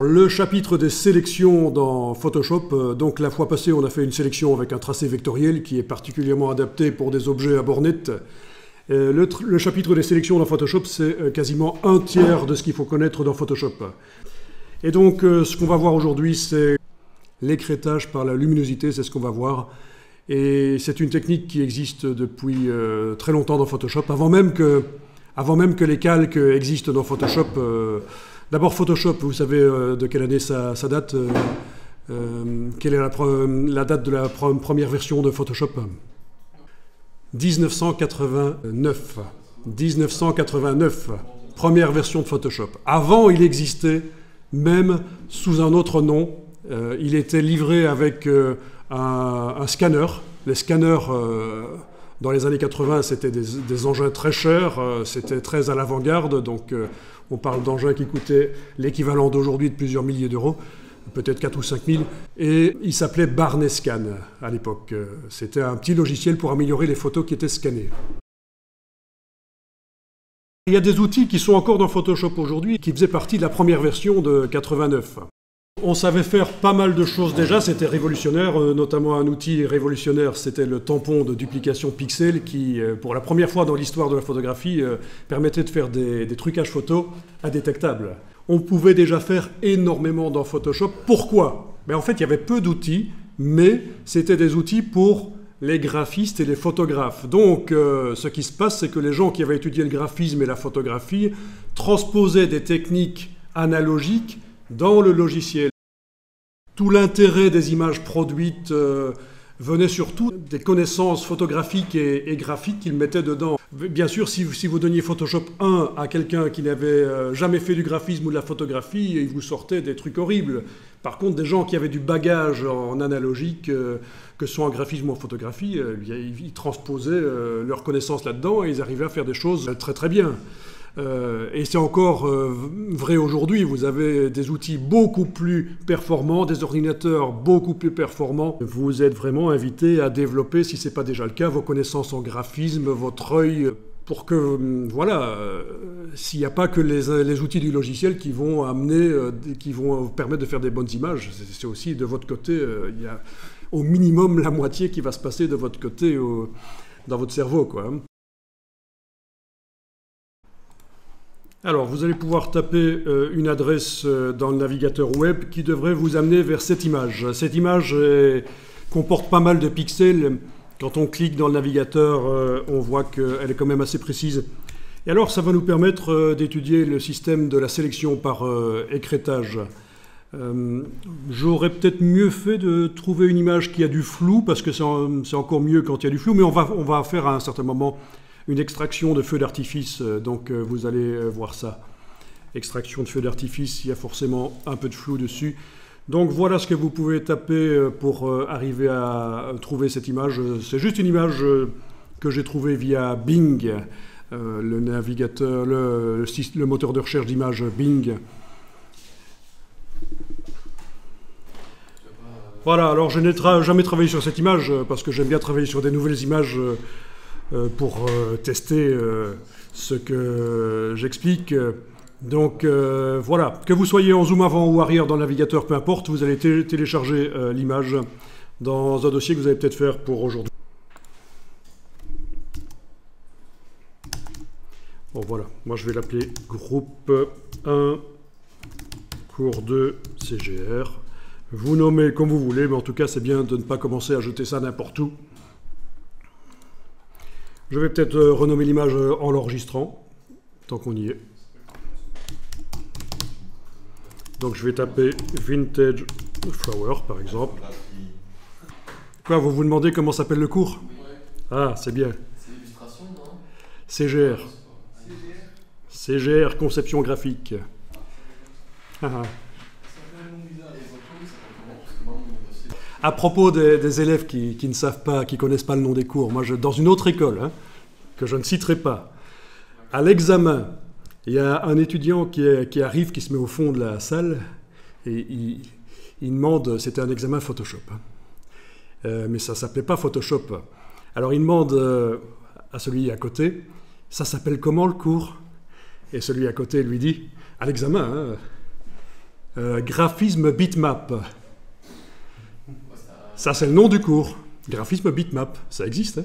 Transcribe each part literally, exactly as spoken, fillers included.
Le chapitre des sélections dans Photoshop, donc la fois passée on a fait une sélection avec un tracé vectoriel qui est particulièrement adapté pour des objets à bornettes. Le, le chapitre des sélections dans Photoshop, c'est quasiment un tiers de ce qu'il faut connaître dans Photoshop. Et donc ce qu'on va voir aujourd'hui, c'est l'écrêtage par la luminosité, c'est ce qu'on va voir. Et c'est une technique qui existe depuis très longtemps dans Photoshop, avant même que, avant même que les calques existent dans Photoshop. D'abord Photoshop, vous savez euh, de quelle année ça, ça date, euh, euh, quelle est la, la date de la pre première version de Photoshop? mille neuf cent quatre-vingt-neuf. mille neuf cent quatre-vingt-neuf, première version de Photoshop. Avant, il existait, même sous un autre nom, euh, il était livré avec euh, un, un scanner. Les scanners, euh, dans les années quatre-vingt, c'était des, des engins très chers, euh, c'était très à l'avant-garde, donc... Euh, on parle d'engins qui coûtaient l'équivalent d'aujourd'hui de plusieurs milliers d'euros, peut-être quatre ou cinq mille. Et il s'appelait Barnescan à l'époque. C'était un petit logiciel pour améliorer les photos qui étaient scannées. Il y a des outils qui sont encore dans Photoshop aujourd'hui, qui faisaient partie de la première version de quatre-vingt-neuf. On savait faire pas mal de choses déjà, c'était révolutionnaire, notamment un outil révolutionnaire, c'était le tampon de duplication pixel qui, pour la première fois dans l'histoire de la photographie, permettait de faire des, des trucages photos indétectables. On pouvait déjà faire énormément dans Photoshop. Pourquoi? Mais en fait, il y avait peu d'outils, mais c'était des outils pour les graphistes et les photographes. Donc, euh, ce qui se passe, c'est que les gens qui avaient étudié le graphisme et la photographie transposaient des techniques analogiques dans le logiciel. Tout l'intérêt des images produites euh, venait surtout des connaissances photographiques et, et graphiques qu'ils mettaient dedans. Bien sûr, si, si vous donniez Photoshop un à quelqu'un qui n'avait euh, jamais fait du graphisme ou de la photographie, il vous sortait des trucs horribles. Par contre, des gens qui avaient du bagage en analogique, euh, que ce soit en graphisme ou en photographie, euh, ils, ils transposaient euh, leurs connaissances là-dedans et ils arrivaient à faire des choses très très bien. Euh, et c'est encore euh, vrai aujourd'hui, vous avez des outils beaucoup plus performants, des ordinateurs beaucoup plus performants. Vous êtes vraiment invité à développer, si ce n'est pas déjà le cas, vos connaissances en graphisme, votre œil, pour que, euh, voilà, euh, s'il n'y a pas que les, les outils du logiciel qui vont amener, euh, qui vont vous permettre de faire des bonnes images, c'est aussi de votre côté, euh, il y a au minimum la moitié qui va se passer de votre côté, euh, dans votre cerveau, quoi. Alors, vous allez pouvoir taper euh, une adresse euh, dans le navigateur web qui devrait vous amener vers cette image. Cette image euh, comporte pas mal de pixels. Quand on clique dans le navigateur, euh, on voit qu'elle est quand même assez précise. Et alors, ça va nous permettre euh, d'étudier le système de la sélection par euh, écrêtage. Euh, J'aurais peut-être mieux fait de trouver une image qui a du flou, parce que c'est en, c'est encore mieux quand il y a du flou, mais on va, on va faire à un certain moment... une extraction de feu d'artifice, donc euh, vous allez euh, voir ça. Extraction de feu d'artifice, il y a forcément un peu de flou dessus. Donc voilà ce que vous pouvez taper euh, pour euh, arriver à trouver cette image. C'est juste une image euh, que j'ai trouvée via Bing, euh, le navigateur, le, le moteur de recherche d'images Bing. Voilà, alors je n'ai tra- jamais travaillé sur cette image parce que j'aime bien travailler sur des nouvelles images euh, Euh, pour euh, tester euh, ce que euh, j'explique. Donc euh, voilà, que vous soyez en zoom avant ou arrière dans le navigateur, peu importe, vous allez télécharger euh, l'image dans un dossier que vous allez peut-être faire pour aujourd'hui. Bon voilà, moi je vais l'appeler groupe un, cours deux, C G R. Vous nommez comme vous voulez, mais en tout cas c'est bien de ne pas commencer à jeter ça n'importe où. Je vais peut-être euh, renommer l'image euh, en l'enregistrant, tant qu'on y est. Donc je vais taper Vintage Flower, par exemple. Quoi, vous vous demandez comment s'appelle le cours? Ah, c'est bien. C G R. C G R, conception graphique. Ah, ah. À propos des, des élèves qui, qui ne savent pas, qui ne connaissent pas le nom des cours, moi, je, dans une autre école, hein, que je ne citerai pas, à l'examen, il y a un étudiant qui, est, qui arrive, qui se met au fond de la salle, et il, il demande, c'était un examen Photoshop, hein, euh, mais ça ne s'appelait pas Photoshop. Alors il demande euh, à celui à côté, ça s'appelle comment le cours? Et celui à côté lui dit, à l'examen, hein, euh, graphisme bitmap. Ça, c'est le nom du cours. Graphisme bitmap, ça existe. Hein?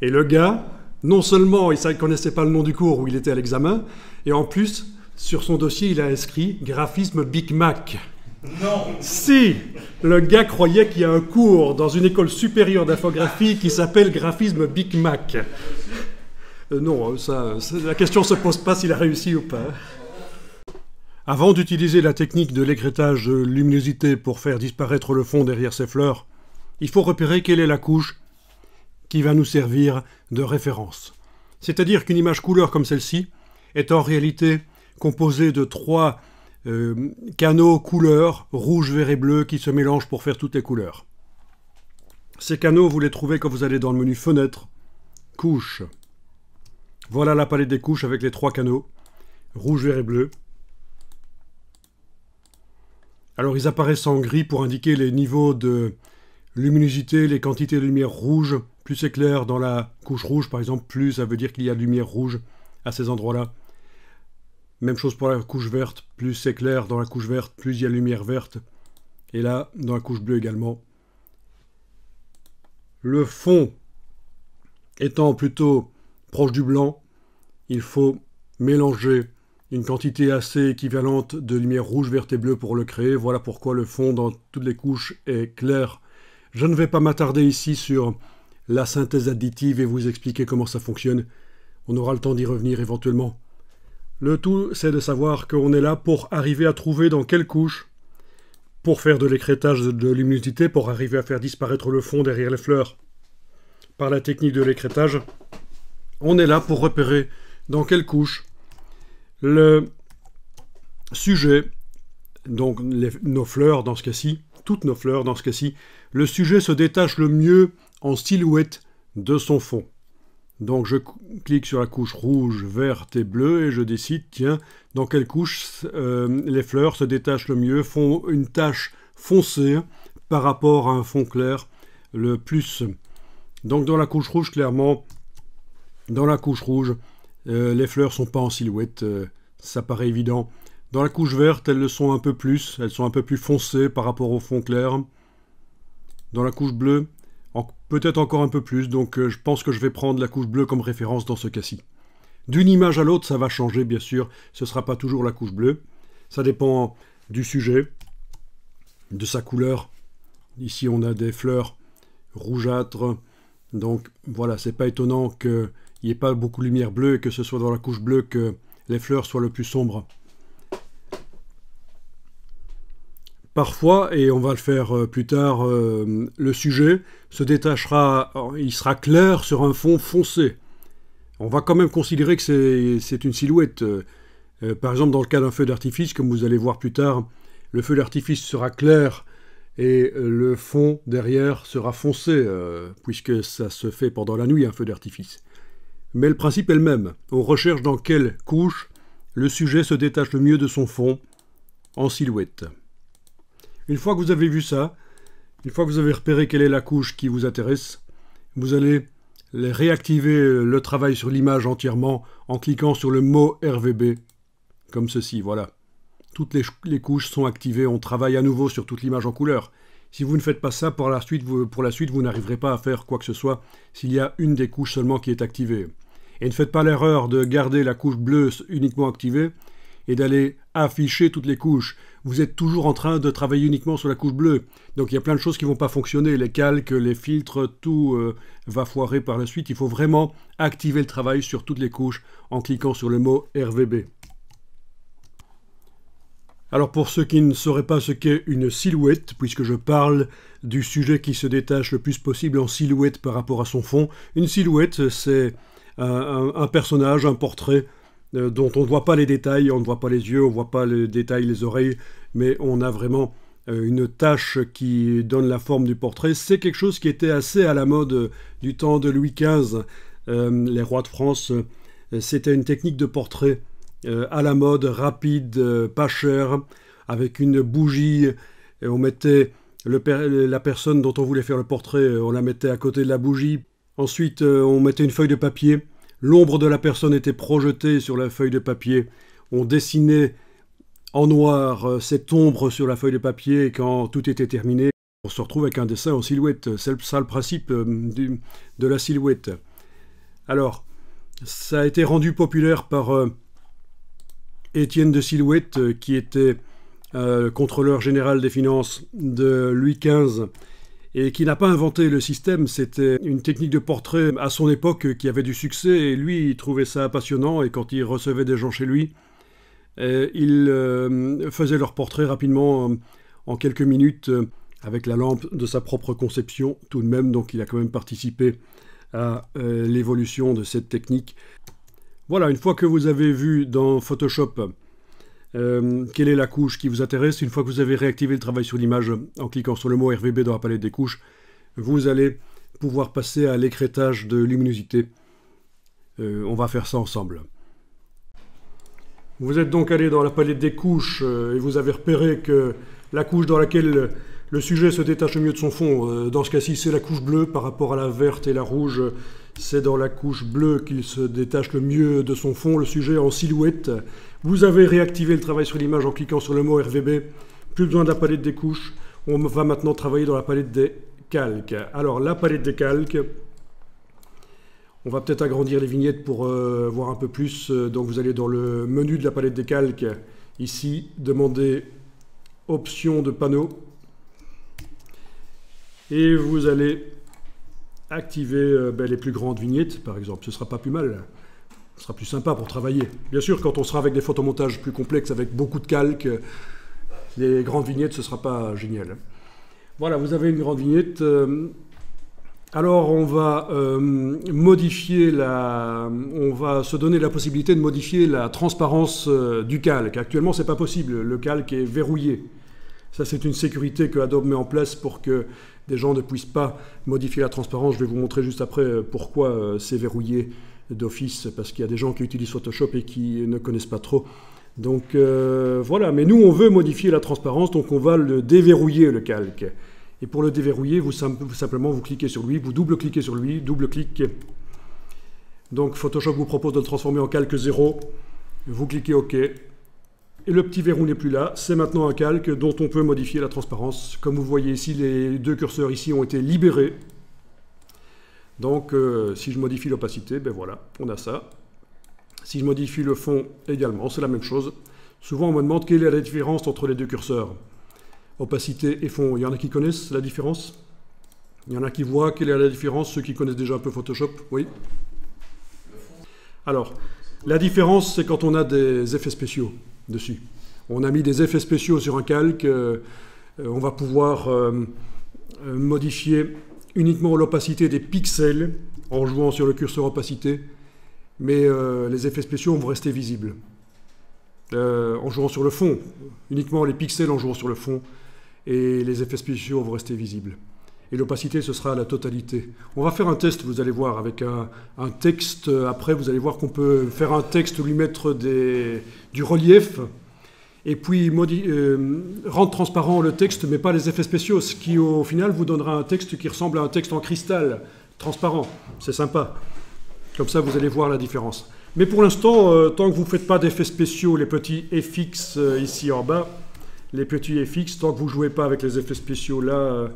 Et le gars, non seulement il ne connaissait pas le nom du cours où il était à l'examen, et en plus, sur son dossier, il a inscrit graphisme Big Mac. Non. Si le gars croyait qu'il y a un cours dans une école supérieure d'infographie qui s'appelle graphisme Big Mac. Euh, non, ça, ça, la question ne se pose pas s'il a réussi ou pas. Avant d'utiliser la technique de l'écrêtage de luminosité pour faire disparaître le fond derrière ses fleurs, il faut repérer quelle est la couche qui va nous servir de référence. C'est-à-dire qu'une image couleur comme celle-ci est en réalité composée de trois euh, canaux couleurs, rouge, vert et bleu, qui se mélangent pour faire toutes les couleurs. Ces canaux, vous les trouvez quand vous allez dans le menu Fenêtre, Couches. Voilà la palette des couches avec les trois canaux, rouge, vert et bleu. Alors ils apparaissent en gris pour indiquer les niveaux de luminosité, les quantités de lumière rouge. Plus c'est clair dans la couche rouge, par exemple, plus ça veut dire qu'il y a de lumière rouge à ces endroits-là. Même chose pour la couche verte, plus c'est clair dans la couche verte, plus il y a de lumière verte. Et là, dans la couche bleue également. Le fond étant plutôt proche du blanc, il faut mélanger une quantité assez équivalente de lumière rouge, verte et bleue pour le créer. Voilà pourquoi le fond dans toutes les couches est clair. Je ne vais pas m'attarder ici sur la synthèse additive et vous expliquer comment ça fonctionne. On aura le temps d'y revenir éventuellement. Le tout, c'est de savoir qu'on est là pour arriver à trouver dans quelle couche, pour faire de l'écrêtage de luminosité, pour arriver à faire disparaître le fond derrière les fleurs. Par la technique de l'écrêtage, on est là pour repérer dans quelle couche le sujet, donc les, nos fleurs dans ce cas-ci, toutes nos fleurs dans ce cas-ci, le sujet se détache le mieux en silhouette de son fond. Donc je clique sur la couche rouge, verte et bleue et je décide, tiens, dans quelle couche euh, les fleurs se détachent le mieux, font une tache foncée par rapport à un fond clair le plus. Donc dans la couche rouge, clairement, dans la couche rouge, euh, les fleurs ne sont pas en silhouette, euh, ça paraît évident. Dans la couche verte, elles le sont un peu plus, elles sont un peu plus foncées par rapport au fond clair. Dans la couche bleue, en, peut-être encore un peu plus, donc euh, je pense que je vais prendre la couche bleue comme référence dans ce cas-ci. D'une image à l'autre, ça va changer, bien sûr. Ce ne sera pas toujours la couche bleue. Ça dépend du sujet, de sa couleur. Ici, on a des fleurs rougeâtres. Donc, voilà, c'est pas étonnant qu'il n'y ait pas beaucoup de lumière bleue et que ce soit dans la couche bleue que les fleurs soient le plus sombres. Parfois, et on va le faire plus tard, euh, le sujet se détachera, il sera clair sur un fond foncé. On va quand même considérer que c'est une silhouette. Euh, par exemple, dans le cas d'un feu d'artifice, comme vous allez voir plus tard, le feu d'artifice sera clair et le fond derrière sera foncé, euh, puisque ça se fait pendant la nuit, un feu d'artifice. Mais le principe est le même. On recherche dans quelle couche le sujet se détache le mieux de son fond en silhouette. Une fois que vous avez vu ça, une fois que vous avez repéré quelle est la couche qui vous intéresse, vous allez réactiver le travail sur l'image entièrement en cliquant sur le mot R V B, comme ceci, voilà. Toutes les, les couches sont activées, on travaille à nouveau sur toute l'image en couleur. Si vous ne faites pas ça, pour la suite, vous, pour la suite, vous n'arriverez pas à faire quoi que ce soit s'il y a une des couches seulement qui est activée. Et ne faites pas l'erreur de garder la couche bleue uniquement activée et d'aller afficher toutes les couches. Vous êtes toujours en train de travailler uniquement sur la couche bleue. Donc il y a plein de choses qui ne vont pas fonctionner. Les calques, les filtres, tout euh, va foirer par la suite. Il faut vraiment activer le travail sur toutes les couches en cliquant sur le mot R V B. Alors pour ceux qui ne sauraient pas ce qu'est une silhouette, puisque je parle du sujet qui se détache le plus possible en silhouette par rapport à son fond, une silhouette, c'est un, un personnage, un portrait, dont on ne voit pas les détails, on ne voit pas les yeux, on ne voit pas les détails, les oreilles, mais on a vraiment une tache qui donne la forme du portrait. C'est quelque chose qui était assez à la mode du temps de Louis quinze. Euh, les rois de France, c'était une technique de portrait euh, à la mode, rapide, euh, pas chère, avec une bougie. Et on mettait le per- la personne dont on voulait faire le portrait, on la mettait à côté de la bougie. Ensuite, euh, on mettait une feuille de papier. L'ombre de la personne était projetée sur la feuille de papier. On dessinait en noir cette ombre sur la feuille de papier et quand tout était terminé, on se retrouve avec un dessin en silhouette. C'est ça le principe du, de la silhouette. Alors, ça a été rendu populaire par euh, Étienne de Silhouette, euh, qui était euh, contrôleur général des finances de Louis quinze et qui n'a pas inventé le système. C'était une technique de portrait à son époque qui avait du succès et lui, il trouvait ça passionnant. Et quand il recevait des gens chez lui, euh, il euh, faisait leur portrait rapidement euh, en quelques minutes euh, avec la lampe de sa propre conception tout de même. Donc, il a quand même participé à euh, l'évolution de cette technique. Voilà, une fois que vous avez vu dans Photoshop euh, quelle est la couche qui vous intéresse, une fois que vous avez réactivé le travail sur l'image en cliquant sur le mot R V B dans la palette des couches, vous allez pouvoir passer à l'écrêtage de luminosité. Euh, on va faire ça ensemble. Vous êtes donc allé dans la palette des couches euh, et vous avez repéré que la couche dans laquelle le sujet se détache mieux de son fond, dans ce cas-ci, c'est la couche bleue par rapport à la verte et la rouge. C'est dans la couche bleue qu'il se détache le mieux de son fond, le sujet en silhouette. Vous avez réactivé le travail sur l'image en cliquant sur le mot R V B. Plus besoin de la palette des couches. On va maintenant travailler dans la palette des calques. Alors, la palette des calques, on va peut-être agrandir les vignettes pour euh, voir un peu plus. Donc, vous allez dans le menu de la palette des calques. Ici, demandez options de panneau. Et vous allez activer euh, ben, les plus grandes vignettes, par exemple. Ce sera pas plus mal. Ce sera plus sympa pour travailler. Bien sûr, quand on sera avec des photomontages plus complexes, avec beaucoup de calques, les grandes vignettes, ce sera pas génial. Voilà, vous avez une grande vignette. Alors, on va euh, modifier la... On va se donner la possibilité de modifier la transparence euh, du calque. Actuellement, c'est pas possible. Le calque est verrouillé. Ça, c'est une sécurité que Adobe met en place pour que des gens ne puissent pas modifier la transparence. Je vais vous montrer juste après pourquoi c'est verrouillé d'office, parce qu'il y a des gens qui utilisent Photoshop et qui ne connaissent pas trop. Donc euh, voilà, mais nous, on veut modifier la transparence, donc on va le déverrouiller, le calque. Et pour le déverrouiller, vous simplement, vous cliquez sur lui, vous double-cliquez sur lui, double-clic. Donc Photoshop vous propose de le transformer en calque zéro. Vous cliquez OK. Et le petit verrou n'est plus là, c'est maintenant un calque dont on peut modifier la transparence. Comme vous voyez ici, les deux curseurs ici ont été libérés. Donc, euh, si je modifie l'opacité, ben voilà, on a ça. Si je modifie le fond également, c'est la même chose. Souvent, on me demande quelle est la différence entre les deux curseurs. Opacité et fond, il y en a qui connaissent la différence? Il y en a qui voient quelle est la différence, ceux qui connaissent déjà un peu Photoshop, oui? Alors, la différence, c'est quand on a des effets spéciaux dessus. On a mis des effets spéciaux sur un calque, euh, on va pouvoir euh, modifier uniquement l'opacité des pixels en jouant sur le curseur opacité, mais euh, les effets spéciaux vont rester visibles. Euh, en jouant sur le fond, uniquement les pixels en jouant sur le fond, et les effets spéciaux vont rester visibles. Et l'opacité, ce sera la totalité. On va faire un test, vous allez voir, avec un, un texte. Après, vous allez voir qu'on peut faire un texte, lui mettre des, du relief, et puis euh, rendre transparent le texte, mais pas les effets spéciaux, ce qui, au final, vous donnera un texte qui ressemble à un texte en cristal, transparent. C'est sympa. Comme ça, vous allez voir la différence. Mais pour l'instant, euh, tant que vous ne faites pas d'effets spéciaux, les petits F X euh, ici en bas, les petits F X, tant que vous ne jouez pas avec les effets spéciaux là... Euh,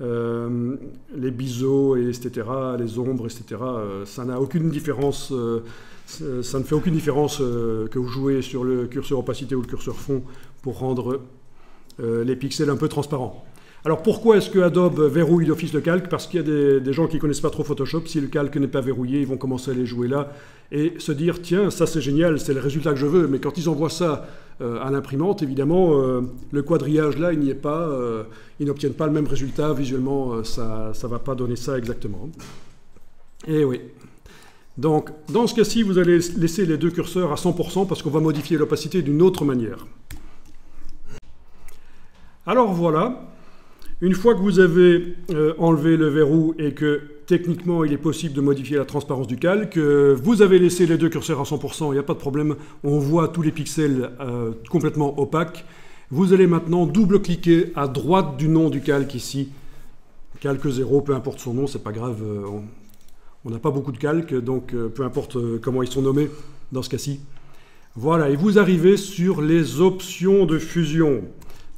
Euh, les biseaux, et cetera, les ombres, et cetera. Euh, ça n'a aucune différence, euh, ça ne fait aucune différence euh, que vous jouez sur le curseur opacité ou le curseur fond pour rendre euh, les pixels un peu transparents. Alors pourquoi est-ce que Adobe verrouille d'office le calque? Parce qu'il y a des, des gens qui ne connaissent pas trop Photoshop. Si le calque n'est pas verrouillé, ils vont commencer à les jouer là et se dire « Tiens, ça c'est génial, c'est le résultat que je veux ». Mais quand ils envoient ça euh, à l'imprimante, évidemment, euh, le quadrillage là, il n'y est pas. Euh, ils n'obtiennent pas le même résultat. Visuellement, euh, ça ne va pas donner ça exactement. Et oui. Donc, dans ce cas-ci, vous allez laisser les deux curseurs à cent pour cent parce qu'on va modifier l'opacité d'une autre manière. Alors voilà. Une fois que vous avez euh, enlevé le verrou et que techniquement il est possible de modifier la transparence du calque, euh, vous avez laissé les deux curseurs à cent pour cent, il n'y a pas de problème, on voit tous les pixels euh, complètement opaques. Vous allez maintenant double-cliquer à droite du nom du calque ici. Calque zéro, peu importe son nom, c'est pas grave, euh, on n'a pas beaucoup de calques, donc euh, peu importe euh, comment ils sont nommés dans ce cas-ci. Voilà, et vous arrivez sur les options de fusion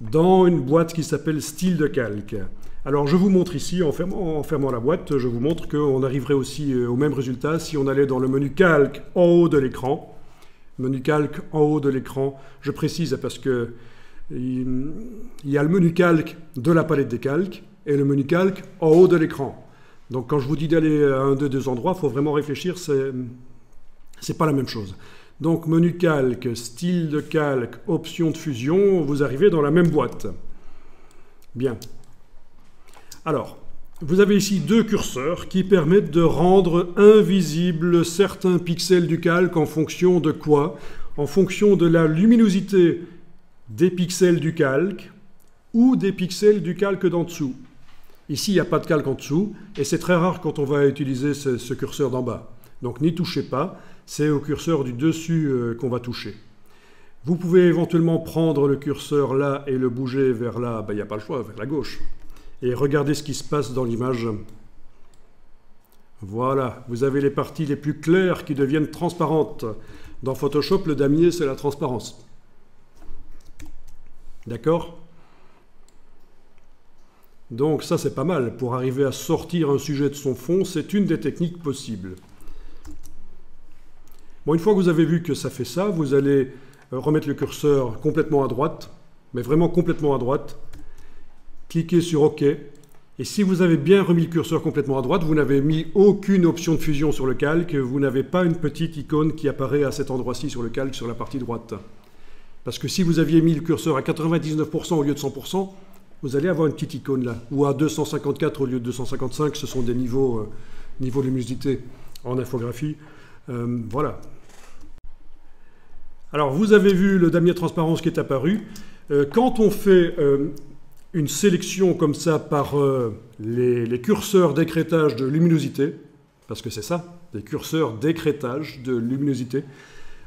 dans une boîte qui s'appelle style de calque. Alors je vous montre ici, en fermant, en fermant la boîte, je vous montre qu'on arriverait aussi au même résultat si on allait dans le menu calque en haut de l'écran. Menu calque en haut de l'écran, je précise parce que il y a le menu calque de la palette des calques et le menu calque en haut de l'écran. Donc quand je vous dis d'aller à un de deux endroits, il faut vraiment réfléchir, c'est pas la même chose. Donc menu calque, style de calque, option de fusion, vous arrivez dans la même boîte. Bien. Alors, vous avez ici deux curseurs qui permettent de rendre invisibles certains pixels du calque en fonction de quoi? En fonction de la luminosité des pixels du calque ou des pixels du calque d'en dessous. Ici, il n'y a pas de calque en dessous et c'est très rare quand on va utiliser ce, ce curseur d'en bas. Donc n'y touchez pas, c'est au curseur du dessus euh, qu'on va toucher. Vous pouvez éventuellement prendre le curseur là et le bouger vers là, ben, il n'y a pas le choix, vers la gauche. Et regardez ce qui se passe dans l'image. Voilà, vous avez les parties les plus claires qui deviennent transparentes. Dans Photoshop, le damier, c'est la transparence. D'accord ? Donc ça, c'est pas mal. Pour arriver à sortir un sujet de son fond, c'est une des techniques possibles. Bon, une fois que vous avez vu que ça fait ça, vous allez remettre le curseur complètement à droite, mais vraiment complètement à droite. Cliquez sur OK. Et si vous avez bien remis le curseur complètement à droite, vous n'avez mis aucune option de fusion sur le calque, vous n'avez pas une petite icône qui apparaît à cet endroit-ci sur le calque, sur la partie droite. Parce que si vous aviez mis le curseur à quatre-vingt-dix-neuf pour cent au lieu de cent pour cent, vous allez avoir une petite icône là, ou à deux cent cinquante-quatre au lieu de deux cent cinquante-cinq, ce sont des niveaux, euh, niveaux de luminosité en infographie. Euh, voilà. Alors vous avez vu le damier de transparence qui est apparu. Euh, quand on fait euh, une sélection comme ça par euh, les, les curseurs d'écrêtage de luminosité, parce que c'est ça, des curseurs d'écrêtage de luminosité,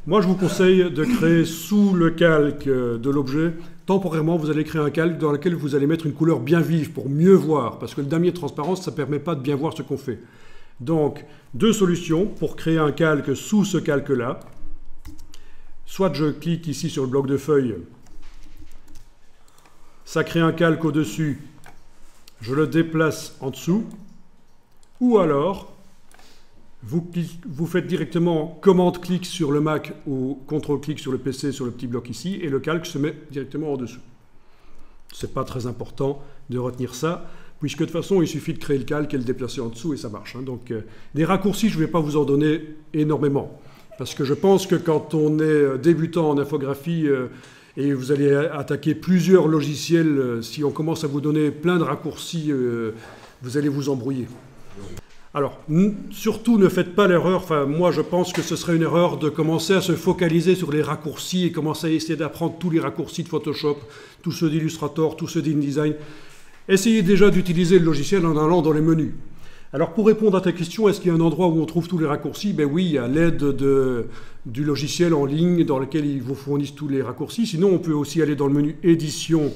moi je vous conseille de créer sous le calque de l'objet, temporairement vous allez créer un calque dans lequel vous allez mettre une couleur bien vive pour mieux voir, parce que le damier de transparence ça ne permet pas de bien voir ce qu'on fait. Donc, deux solutions pour créer un calque sous ce calque-là. Soit je clique ici sur le bloc de feuilles, ça crée un calque au-dessus, je le déplace en dessous, ou alors, vous, cliquez, vous faites directement commande-clic sur le Mac ou contrôle-clic sur le P C, sur le petit bloc ici, et le calque se met directement en-dessous. C'est pas très important de retenir ça, puisque de toute façon, il suffit de créer le calque et le déplacer en dessous et ça marche. Hein. Donc, euh, des raccourcis, je ne vais pas vous en donner énormément. Parce que je pense que quand on est débutant en infographie euh, et vous allez attaquer plusieurs logiciels, euh, si on commence à vous donner plein de raccourcis, euh, vous allez vous embrouiller. Alors, surtout ne faites pas l'erreur, enfin moi je pense que ce serait une erreur de commencer à se focaliser sur les raccourcis et commencer à essayer d'apprendre tous les raccourcis de Photoshop, tous ceux d'Illustrator, tous ceux d'InDesign. Essayez déjà d'utiliser le logiciel en allant dans les menus. Alors pour répondre à ta question, est-ce qu'il y a un endroit où on trouve tous les raccourcis? Ben oui, à l'aide de, du logiciel en ligne dans lequel ils vous fournissent tous les raccourcis. Sinon, on peut aussi aller dans le menu édition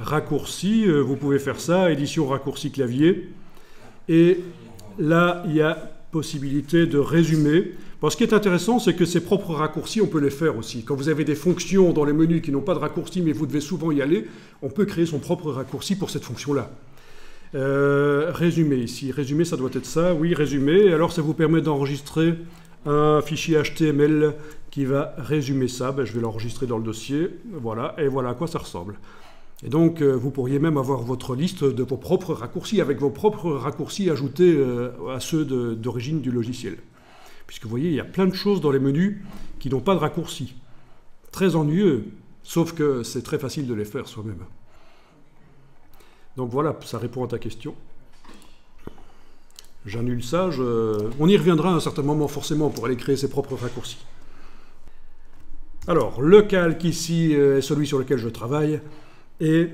raccourcis. Vous pouvez faire ça, édition raccourcis clavier. Et là, il y a possibilité de résumer. Bon, ce qui est intéressant, c'est que ces propres raccourcis, on peut les faire aussi. Quand vous avez des fonctions dans les menus qui n'ont pas de raccourcis, mais vous devez souvent y aller, on peut créer son propre raccourci pour cette fonction-là. Euh, résumer ici. Résumer, ça doit être ça. Oui, résumer. Alors, ça vous permet d'enregistrer un fichier H T M L qui va résumer ça. Ben, je vais l'enregistrer dans le dossier. Voilà. Et voilà à quoi ça ressemble. Et donc, euh, vous pourriez même avoir votre liste de vos propres raccourcis, avec vos propres raccourcis ajoutés euh, à ceux d'origine du logiciel. Puisque vous voyez, il y a plein de choses dans les menus qui n'ont pas de raccourcis. Très ennuyeux, sauf que c'est très facile de les faire soi-même. Donc voilà, ça répond à ta question. J'annule ça, je... on y reviendra à un certain moment forcément pour aller créer ses propres raccourcis. Alors, le calque ici est celui sur lequel je travaille. Et,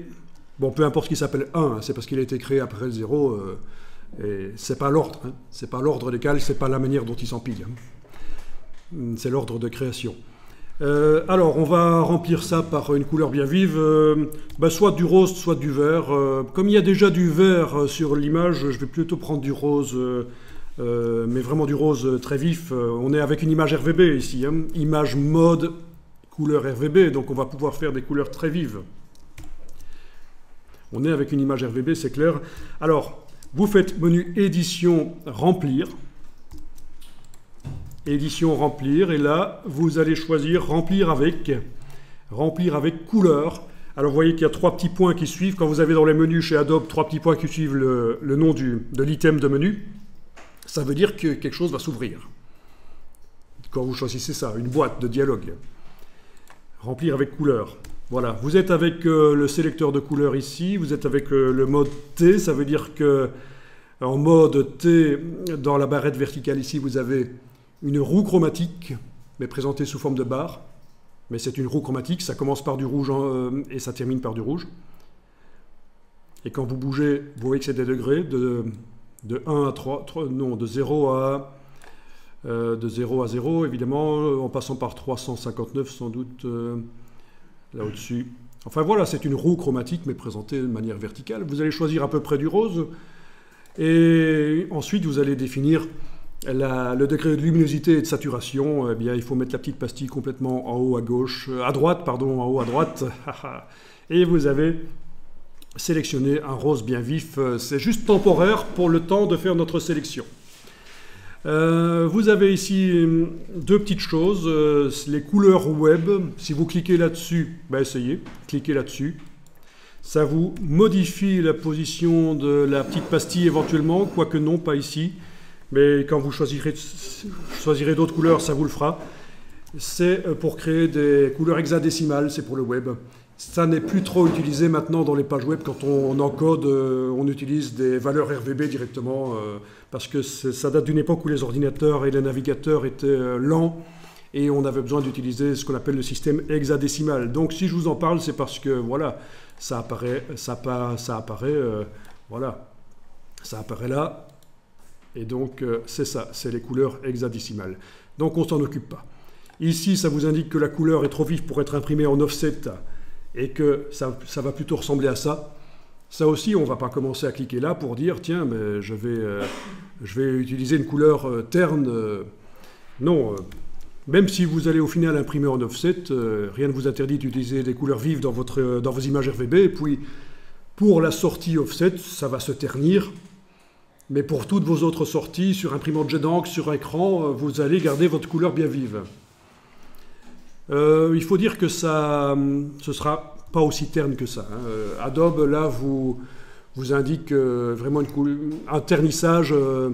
bon, peu importe qu'il s'appelle un, hein, c'est parce qu'il a été créé après le zéro, euh, et c'est pas l'ordre, hein, c'est pas l'ordre des calques, c'est pas la manière dont ils s'empilent, hein. C'est l'ordre de création. Euh, alors, on va remplir ça par une couleur bien vive, euh, bah, soit du rose, soit du vert. Euh, comme il y a déjà du vert sur l'image, je vais plutôt prendre du rose, euh, euh, mais vraiment du rose très vif. On est avec une image R V B ici, hein, image mode couleur R V B, donc on va pouvoir faire des couleurs très vives. On est avec une image R V B, c'est clair. Alors, vous faites menu édition, remplir. Édition, remplir. Et là, vous allez choisir remplir avec. Remplir avec couleur. Alors, vous voyez qu'il y a trois petits points qui suivent. Quand vous avez dans les menus chez Adobe, trois petits points qui suivent le, le nom du, de l'item de menu, ça veut dire que quelque chose va s'ouvrir. Quand vous choisissez ça, une boîte de dialogue. Remplir avec couleur. Voilà, vous êtes avec euh, le sélecteur de couleur ici, vous êtes avec euh, le mode T, ça veut dire que en mode T, dans la barrette verticale ici, vous avez une roue chromatique, mais présentée sous forme de barre. Mais c'est une roue chromatique, ça commence par du rouge en, euh, et ça termine par du rouge. Et quand vous bougez, vous voyez que c'est des degrés, de, de un à trois, trois, non, de zéro à zéro, évidemment, en passant par trois cent cinquante-neuf sans doute... Euh, là au-dessus. Enfin voilà, c'est une roue chromatique, mais présentée de manière verticale. Vous allez choisir à peu près du rose. Et ensuite, vous allez définir la, le degré de luminosité et de saturation. Eh bien, il faut mettre la petite pastille complètement en haut à gauche, à droite, pardon, en haut à droite. Et vous avez sélectionné un rose bien vif. C'est juste temporaire pour le temps de faire notre sélection. Euh, vous avez ici deux petites choses, euh, les couleurs web. Si vous cliquez là-dessus, ben essayez, cliquez là-dessus. Ça vous modifie la position de la petite pastille éventuellement, quoique non, pas ici. Mais quand vous choisirez, choisirez d'autres couleurs, ça vous le fera. C'est pour créer des couleurs hexadécimales, c'est pour le web. Ça n'est plus trop utilisé maintenant dans les pages web. Quand on encode, on utilise des valeurs R V B directement parce que ça date d'une époque où les ordinateurs et les navigateurs étaient lents et on avait besoin d'utiliser ce qu'on appelle le système hexadécimal. Donc si je vous en parle, c'est parce que voilà, ça apparaît, ça, ça apparaît, euh, voilà, ça apparaît là. Et donc c'est ça, c'est les couleurs hexadécimales. Donc on ne s'en occupe pas. Ici, ça vous indique que la couleur est trop vive pour être imprimée en offset. Et que ça, ça va plutôt ressembler à ça. Ça aussi, on ne va pas commencer à cliquer là pour dire « Tiens, mais je vais, euh, je vais utiliser une couleur euh, terne. Euh, » Non, euh, même si vous allez au final imprimer en offset, euh, rien ne vous interdit d'utiliser des couleurs vives dans, votre, euh, dans vos images R V B. Et puis, pour la sortie offset, ça va se ternir. Mais pour toutes vos autres sorties, sur imprimante jet d'encre, sur écran, euh, vous allez garder votre couleur bien vive. Euh, il faut dire que ça, ce ne sera pas aussi terne que ça. Hein. Euh, Adobe, là, vous, vous indique euh, vraiment une couleur, un ternissage, euh,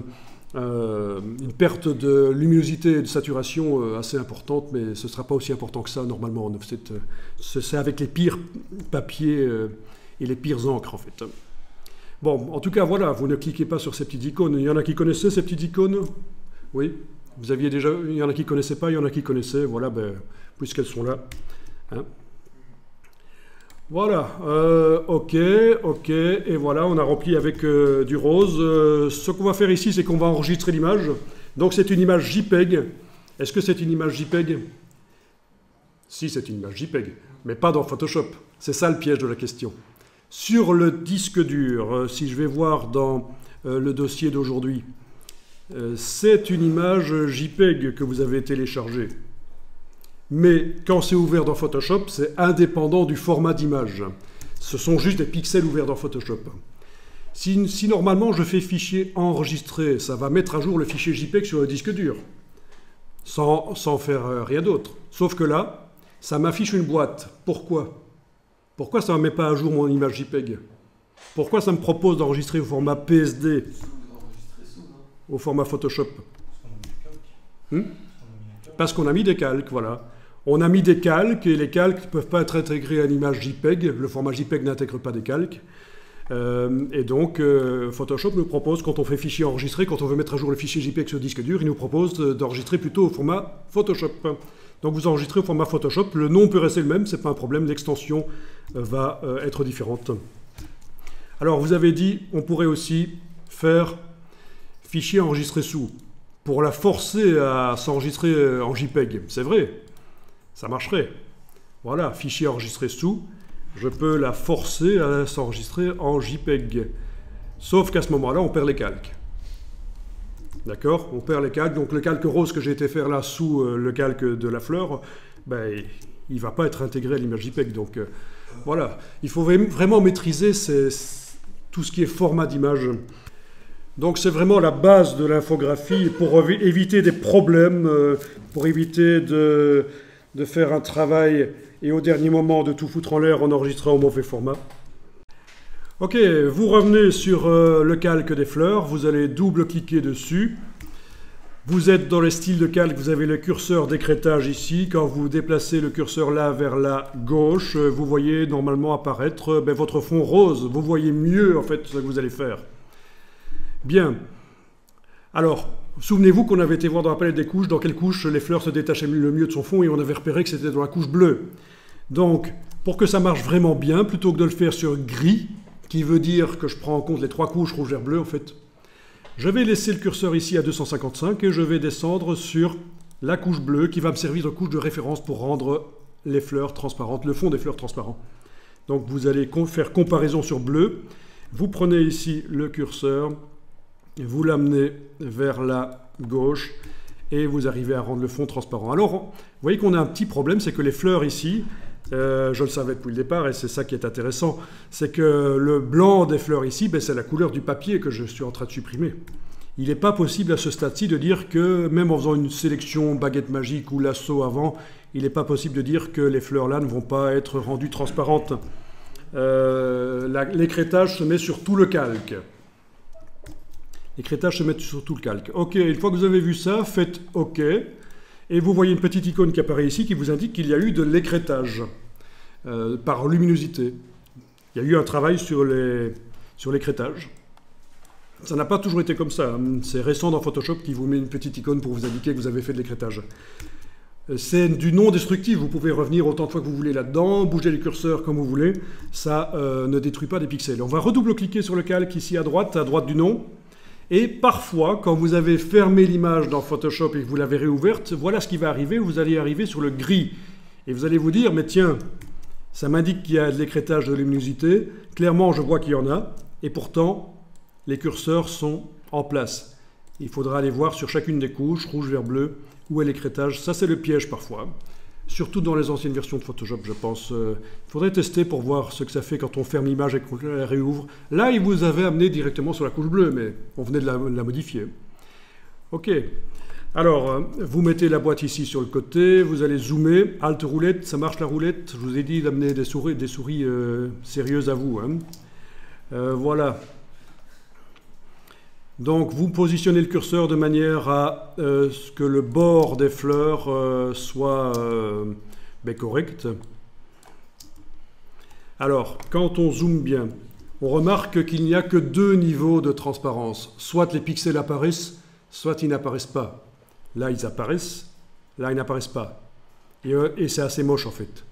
euh, une perte de luminosité et de saturation euh, assez importante, mais ce ne sera pas aussi important que ça, normalement, en offset. C'est avec les pires papiers euh, et les pires encres, en fait. Bon, en tout cas, voilà, vous ne cliquez pas sur ces petites icônes. Il y en a qui connaissaient ces petites icônes? Oui? Vous aviez déjà... Il y en a qui ne connaissaient pas, il y en a qui connaissaient, voilà, ben, puisqu'elles sont là. Hein. Voilà, euh, ok, ok, et voilà, on a rempli avec euh, du rose. Euh, ce qu'on va faire ici, c'est qu'on va enregistrer l'image. Donc c'est une image JPEG. Est-ce que c'est une image JPEG? Si, c'est une image JPEG, mais pas dans Photoshop. C'est ça le piège de la question. Sur le disque dur, euh, si je vais voir dans euh, le dossier d'aujourd'hui, c'est une image JPEG que vous avez téléchargée. Mais quand c'est ouvert dans Photoshop, c'est indépendant du format d'image. Ce sont juste des pixels ouverts dans Photoshop. Si, si normalement je fais fichier enregistré, ça va mettre à jour le fichier JPEG sur le disque dur. Sans, sans faire rien d'autre. Sauf que là, ça m'affiche une boîte. Pourquoi? Pourquoi ça ne met pas à jour mon image JPEG? Pourquoi ça me propose d'enregistrer au format P S D ? Au format Photoshop. Hmm? Parce qu'on a mis des calques, voilà. On a mis des calques et les calques ne peuvent pas être intégrés à l'image JPEG. Le format JPEG n'intègre pas des calques. Euh, et donc euh, Photoshop nous propose, quand on fait fichier enregistré, quand on veut mettre à jour le fichier JPEG sur le disque dur, il nous propose d'enregistrer plutôt au format Photoshop. Donc vous enregistrez au format Photoshop. Le nom peut rester le même, c'est pas un problème. L'extension va euh, être différente. Alors vous avez dit, on pourrait aussi faire fichier enregistré sous, pour la forcer à s'enregistrer en JPEG. C'est vrai, ça marcherait. Voilà, fichier enregistré sous, je peux la forcer à s'enregistrer en JPEG. Sauf qu'à ce moment-là, on perd les calques. D'accord? On perd les calques. Donc le calque rose que j'ai été faire là sous le calque de la fleur, ben, il ne va pas être intégré à l'image JPEG. Donc euh, voilà, il faut vraiment maîtriser ces, tout ce qui est format d'image. Donc c'est vraiment la base de l'infographie pour éviter des problèmes, euh, pour éviter de, de faire un travail et au dernier moment de tout foutre en l'air en enregistrant au mauvais format. Ok, vous revenez sur euh, le calque des fleurs, vous allez double-cliquer dessus. Vous êtes dans les styles de calque, vous avez le curseur d'écrêtage ici. Quand vous déplacez le curseur là vers la gauche, vous voyez normalement apparaître ben, votre fond rose. Vous voyez mieux en fait ce que vous allez faire. Bien. Alors, souvenez-vous qu'on avait été voir dans la palette des couches, dans quelle couche les fleurs se détachaient le mieux de son fond et on avait repéré que c'était dans la couche bleue. Donc, pour que ça marche vraiment bien, plutôt que de le faire sur gris, qui veut dire que je prends en compte les trois couches rouge, vert, bleu en fait, je vais laisser le curseur ici à deux cent cinquante-cinq et je vais descendre sur la couche bleue qui va me servir de couche de référence pour rendre les fleurs transparentes, le fond des fleurs transparent. Donc vous allez faire comparaison sur bleu. Vous prenez ici le curseur, vous l'amenez vers la gauche et vous arrivez à rendre le fond transparent. Alors, vous voyez qu'on a un petit problème, c'est que les fleurs ici, euh, je le savais depuis le départ et c'est ça qui est intéressant, c'est que le blanc des fleurs ici, ben, c'est la couleur du papier que je suis en train de supprimer. Il n'est pas possible à ce stade-ci de dire que, même en faisant une sélection baguette magique ou lasso avant, il n'est pas possible de dire que les fleurs-là ne vont pas être rendues transparentes. Euh, l'écrêtage se met sur tout le calque. L'écrêtage se met sur tout le calque. Ok, une fois que vous avez vu ça, faites OK. Et vous voyez une petite icône qui apparaît ici qui vous indique qu'il y a eu de l'écrêtage euh, par luminosité. Il y a eu un travail sur les, sur l'écrêtage. Ça n'a pas toujours été comme ça. C'est récent dans Photoshop qui vous met une petite icône pour vous indiquer que vous avez fait de l'écrêtage. C'est du non-destructif. Vous pouvez revenir autant de fois que vous voulez là-dedans, bouger les curseurs comme vous voulez. Ça euh, ne détruit pas des pixels. On va redouble-cliquer sur le calque ici à droite, à droite du nom. Et parfois, quand vous avez fermé l'image dans Photoshop et que vous l'avez réouverte, voilà ce qui va arriver. Vous allez arriver sur le gris. Et vous allez vous dire, mais tiens, ça m'indique qu'il y a de l'écrêtage de luminosité. Clairement, je vois qu'il y en a. Et pourtant, les curseurs sont en place. Il faudra aller voir sur chacune des couches, rouge, vert, bleu, où est l'écrêtage. Ça, c'est le piège parfois. Surtout dans les anciennes versions de Photoshop, je pense. Il faudrait tester pour voir ce que ça fait quand on ferme l'image et qu'on la réouvre. Là, il vous avait amené directement sur la couche bleue, mais on venait de la, de la modifier. OK. Alors, vous mettez la boîte ici sur le côté, vous allez zoomer. Alt roulette, ça marche la roulette. Je vous ai dit d'amener des souris, des souris euh, sérieuses à vous. Hein. Euh, voilà. Donc, vous positionnez le curseur de manière à euh, ce que le bord des fleurs euh, soit euh, ben correct. Alors, quand on zoome bien, on remarque qu'il n'y a que deux niveaux de transparence. Soit les pixels apparaissent, soit ils n'apparaissent pas. Là, ils apparaissent, là, ils n'apparaissent pas. Et, euh, et c'est assez moche, en fait.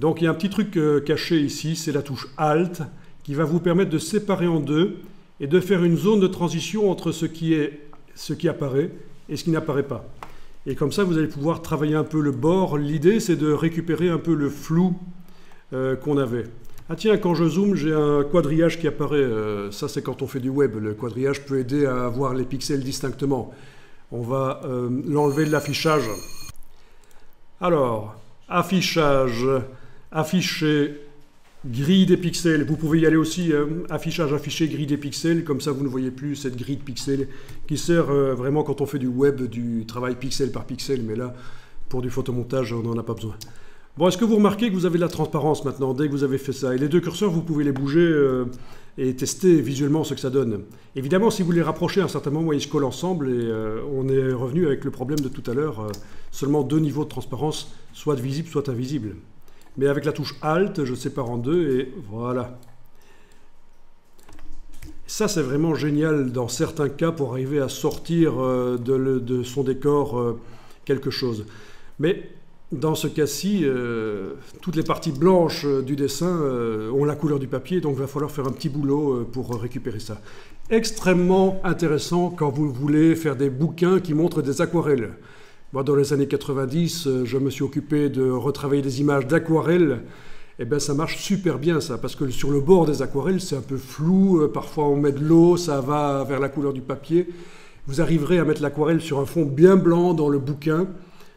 Donc, il y a un petit truc euh, caché ici, c'est la touche Alt, qui va vous permettre de séparer en deux et de faire une zone de transition entre ce qui, est, ce qui apparaît et ce qui n'apparaît pas. Et comme ça, vous allez pouvoir travailler un peu le bord. L'idée, c'est de récupérer un peu le flou euh, qu'on avait. Ah tiens, quand je zoome, j'ai un quadrillage qui apparaît. Euh, ça, c'est quand on fait du web. Le quadrillage peut aider à voir les pixels distinctement. On va euh, l'enlever de l'affichage. Alors, affichage, afficher... grille des pixels, vous pouvez y aller aussi, euh, affichage, affiché, grille des pixels, comme ça vous ne voyez plus cette grille de pixels qui sert euh, vraiment quand on fait du web, du travail pixel par pixel, mais là, pour du photomontage, on n'en a pas besoin. Bon, est-ce que vous remarquez que vous avez de la transparence maintenant, dès que vous avez fait ça? Et les deux curseurs, vous pouvez les bouger euh, et tester visuellement ce que ça donne. Évidemment, si vous les rapprochez à un certain moment, ils se collent ensemble, et euh, on est revenu avec le problème de tout à l'heure, euh, seulement deux niveaux de transparence, soit visible, soit invisible. Mais avec la touche Alt, je sépare en deux et voilà. Ça, c'est vraiment génial dans certains cas pour arriver à sortir euh, de, le, de son décor euh, quelque chose. Mais dans ce cas-ci, euh, toutes les parties blanches du dessin euh, ont la couleur du papier, donc il va falloir faire un petit boulot euh, pour récupérer ça. Extrêmement intéressant quand vous voulez faire des bouquins qui montrent des aquarelles. Moi, dans les années quatre-vingt-dix, je me suis occupé de retravailler des images d'aquarelles. Et bien, ça marche super bien, ça, parce que sur le bord des aquarelles, c'est un peu flou. Parfois, on met de l'eau, ça va vers la couleur du papier. Vous arriverez à mettre l'aquarelle sur un fond bien blanc dans le bouquin.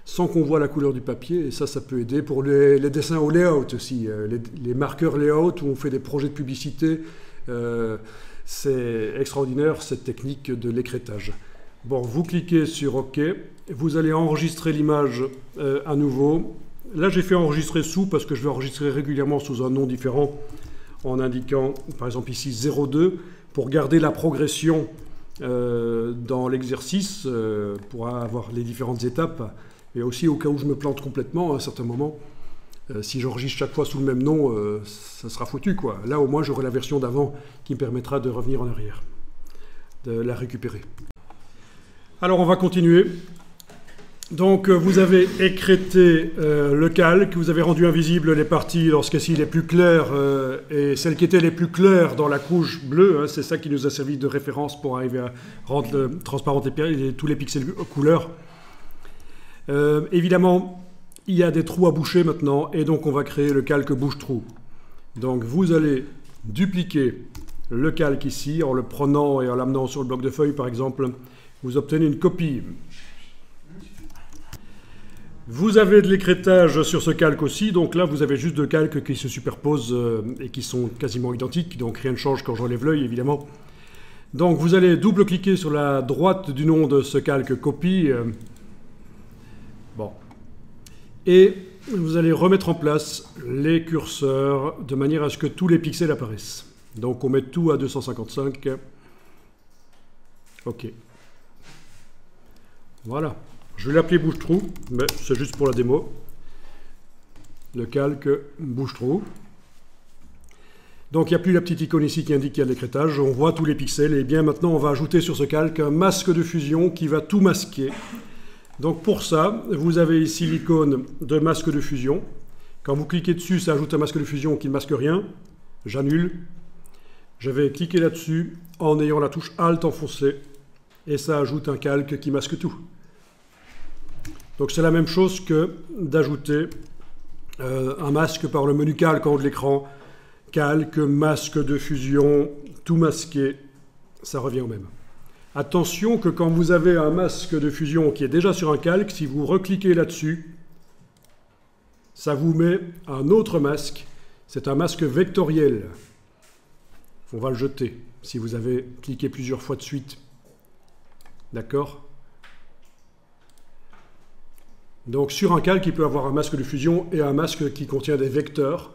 sans qu'on voit la couleur du papier. Et ça, ça peut aider pour les, les dessins au layout aussi. Les, les marqueurs layout où on fait des projets de publicité. Euh, c'est extraordinaire cette technique de l'écrêtage. Bon, vous cliquez sur OK. Vous allez enregistrer l'image euh, à nouveau. Là, j'ai fait enregistrer sous parce que je vais enregistrer régulièrement sous un nom différent en indiquant, par exemple ici, zéro deux pour garder la progression euh, dans l'exercice, euh, pour avoir les différentes étapes. Et aussi, au cas où je me plante complètement, à un certain moment, euh, si j'enregistre chaque fois sous le même nom, euh, ça sera foutu, quoi. Là, au moins, j'aurai la version d'avant qui me permettra de revenir en arrière, de la récupérer. Alors, on va continuer. Donc, vous avez écrété euh, le calque, vous avez rendu invisibles les parties, dans ce cas-ci, les plus claires, euh, et celles qui étaient les plus claires dans la couche bleue, hein, c'est ça qui nous a servi de référence pour arriver à rendre euh, transparentes tous les pixels couleurs. Euh, évidemment, il y a des trous à boucher maintenant, et donc on va créer le calque bouche-trou. Donc, vous allez dupliquer le calque ici, en le prenant et en l'amenant sur le bloc de feuille, par exemple, vous obtenez une copie. Vous avez de l'écrétage sur ce calque aussi, donc là vous avez juste deux calques qui se superposent euh, et qui sont quasiment identiques, donc rien ne change quand j'enlève l'œil évidemment. Donc vous allez double-cliquer sur la droite du nom de ce calque copie, euh, bon, et vous allez remettre en place les curseurs de manière à ce que tous les pixels apparaissent. Donc on met tout à deux cent cinquante-cinq, ok, voilà. Je vais l'appeler bouche-trou, mais c'est juste pour la démo. Le calque bouche-trou. Donc il n'y a plus la petite icône ici qui indique qu'il y a de l'écrétage. On voit tous les pixels. Et bien maintenant, on va ajouter sur ce calque un masque de fusion qui va tout masquer. Donc pour ça, vous avez ici l'icône de masque de fusion. Quand vous cliquez dessus, ça ajoute un masque de fusion qui ne masque rien. J'annule. Je vais cliquer là-dessus en ayant la touche Alt enfoncée. Et ça ajoute un calque qui masque tout. Donc c'est la même chose que d'ajouter euh, un masque par le menu calque en haut de l'écran. Calque, masque de fusion, tout masqué, ça revient au même. Attention que quand vous avez un masque de fusion qui est déjà sur un calque, si vous recliquez là-dessus, ça vous met un autre masque. C'est un masque vectoriel. On va le jeter si vous avez cliqué plusieurs fois de suite. D'accord ? Donc sur un calque, il peut avoir un masque de fusion et un masque qui contient des vecteurs.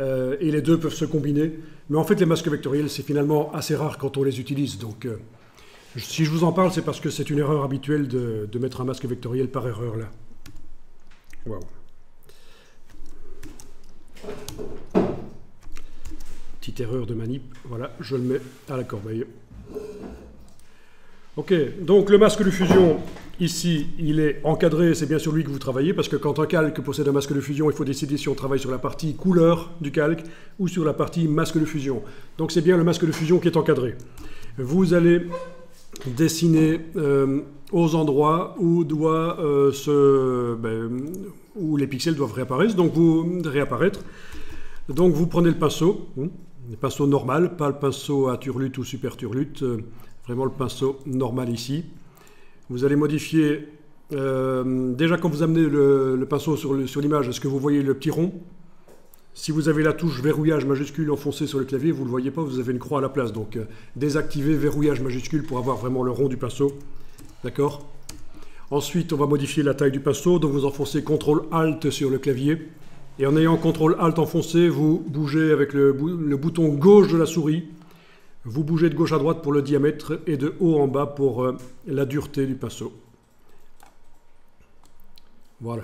Euh, et les deux peuvent se combiner. Mais en fait, les masques vectoriels, c'est finalement assez rare quand on les utilise. Donc euh, si je vous en parle, c'est parce que c'est une erreur habituelle de, de mettre un masque vectoriel par erreur là. Wow. Petite erreur de manip. Voilà, je le mets à la corbeille. Ok, donc le masque de fusion... Ici, il est encadré, c'est bien sur lui que vous travaillez, parce que quand un calque possède un masque de fusion, il faut décider si on travaille sur la partie couleur du calque ou sur la partie masque de fusion. Donc c'est bien le masque de fusion qui est encadré. Vous allez dessiner euh, aux endroits où, doit, euh, se, ben, où les pixels doivent réapparaître. Donc vous, réapparaître. Donc vous prenez le pinceau, le pinceau normal, pas le pinceau à turlute ou super turlute, euh, vraiment le pinceau normal ici. Vous allez modifier, euh, déjà quand vous amenez le, le pinceau sur l'image, sur est-ce que vous voyez le petit rond? Si vous avez la touche verrouillage majuscule enfoncée sur le clavier, vous ne le voyez pas, vous avez une croix à la place. Donc euh, désactivez verrouillage majuscule pour avoir vraiment le rond du pinceau. D'accord? Ensuite, on va modifier la taille du pinceau, donc vous enfoncez contrôle alt sur le clavier. Et en ayant contrôle alt enfoncé, vous bougez avec le, le bouton gauche de la souris. Vous bougez de gauche à droite pour le diamètre et de haut en bas pour euh, la dureté du pinceau. Voilà.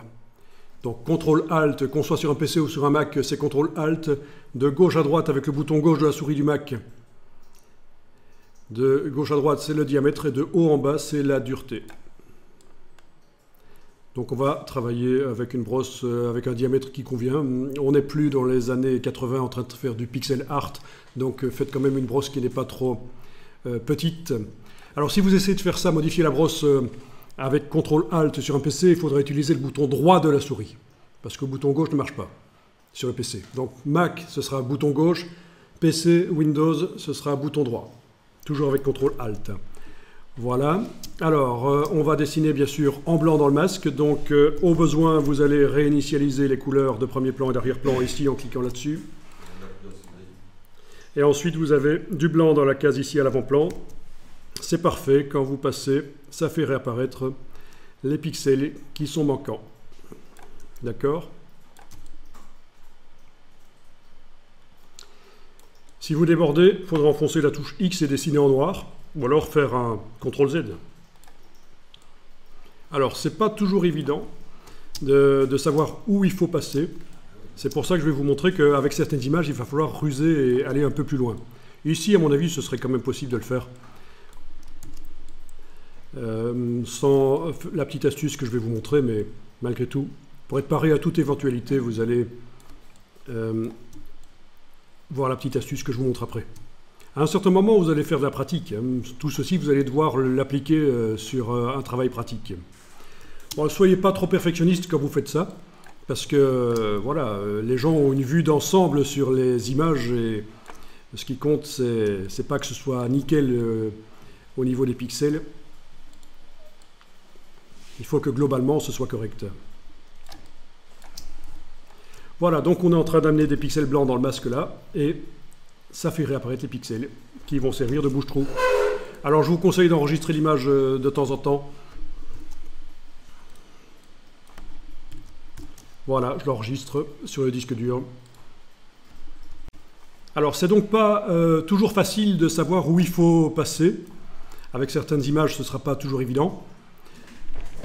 Donc contrôle alt, qu'on soit sur un P C ou sur un Mac, c'est contrôle alt. De gauche à droite avec le bouton gauche de la souris du Mac. De gauche à droite, c'est le diamètre et de haut en bas, c'est la dureté. Donc on va travailler avec une brosse, euh, avec un diamètre qui convient. On n'est plus dans les années quatre-vingt en train de faire du pixel art, donc euh, faites quand même une brosse qui n'est pas trop euh, petite. Alors si vous essayez de faire ça, modifier la brosse euh, avec contrôle alt sur un P C, il faudra utiliser le bouton droit de la souris, parce que le bouton gauche ne marche pas sur le P C. Donc Mac, ce sera bouton gauche, P C, Windows, ce sera bouton droit, toujours avec contrôle alt. Voilà. Alors, euh, on va dessiner bien sûr en blanc dans le masque. Donc, euh, au besoin, vous allez réinitialiser les couleurs de premier plan et d'arrière-plan ici en cliquant là-dessus. Et ensuite, vous avez du blanc dans la case ici à l'avant-plan. C'est parfait. Quand vous passez, ça fait réapparaître les pixels qui sont manquants. D'accord ? Si vous débordez, il faudra enfoncer la touche X et dessiner en noir, ou alors faire un contrôle Z. Alors, c'est pas toujours évident de, de savoir où il faut passer. C'est pour ça que je vais vous montrer qu'avec certaines images, il va falloir ruser et aller un peu plus loin. Ici, à mon avis, ce serait quand même possible de le faire euh, sans la petite astuce que je vais vous montrer, mais malgré tout, pour être paré à toute éventualité, vous allez... Euh, voir la petite astuce que je vous montre après. À un certain moment, vous allez faire de la pratique. Tout ceci, vous allez devoir l'appliquer sur un travail pratique. Bon, soyez pas trop perfectionniste quand vous faites ça, parce que voilà, les gens ont une vue d'ensemble sur les images et ce qui compte, c'est c'est pas que ce soit nickel au niveau des pixels. Il faut que globalement, ce soit correct. Voilà, donc on est en train d'amener des pixels blancs dans le masque là, et ça fait réapparaître les pixels qui vont servir de bouche-trou. Alors je vous conseille d'enregistrer l'image de temps en temps. Voilà, je l'enregistre sur le disque dur. Alors c'est donc pas euh, toujours facile de savoir où il faut passer. Avec certaines images, ce ne sera pas toujours évident.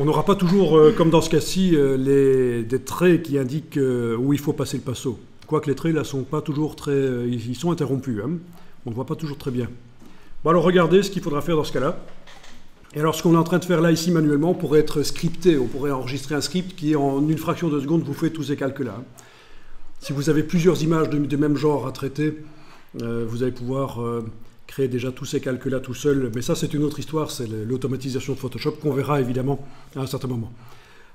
On n'aura pas toujours, euh, comme dans ce cas-ci, euh, des traits qui indiquent euh, où il faut passer le pinceau. Quoique les traits, là, sont pas toujours très... Euh, ils sont interrompus, hein. On ne voit pas toujours très bien. Bon, alors, regardez ce qu'il faudra faire dans ce cas-là. Et alors, ce qu'on est en train de faire là, ici, manuellement, pourrait être scripté. On pourrait enregistrer un script qui, en une fraction de seconde, vous fait tous ces calculs-là. Hein. Si vous avez plusieurs images de, de même genre à traiter, euh, vous allez pouvoir... Euh, créer déjà tous ces calculs-là tout seul, mais ça c'est une autre histoire, c'est l'automatisation de Photoshop qu'on verra évidemment à un certain moment.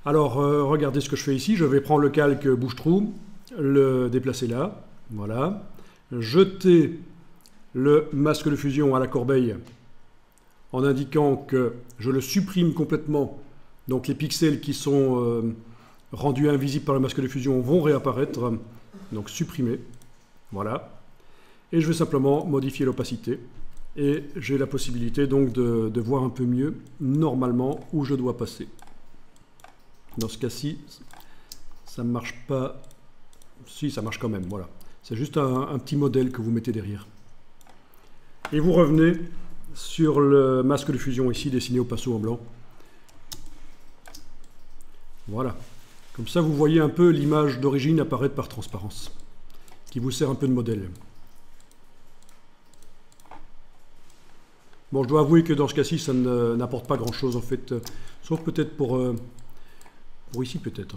Alors euh, regardez ce que je fais ici, je vais prendre le calque bouche-trou, le déplacer là, voilà, jeter le masque de fusion à la corbeille en indiquant que je le supprime complètement, donc les pixels qui sont euh, rendus invisibles par le masque de fusion vont réapparaître, donc supprimer, voilà. Et je vais simplement modifier l'opacité. Et j'ai la possibilité donc de, de voir un peu mieux, normalement, où je dois passer. Dans ce cas-ci, ça ne marche pas. Si, ça marche quand même, voilà. C'est juste un, un petit modèle que vous mettez derrière. Et vous revenez sur le masque de fusion ici, dessiné au pinceau en blanc. Voilà. Comme ça, vous voyez un peu l'image d'origine apparaître par transparence, qui vous sert un peu de modèle. Bon, je dois avouer que dans ce cas-ci, ça n'apporte pas grand-chose, en fait. Euh, sauf peut-être pour... Euh, pour ici, peut-être.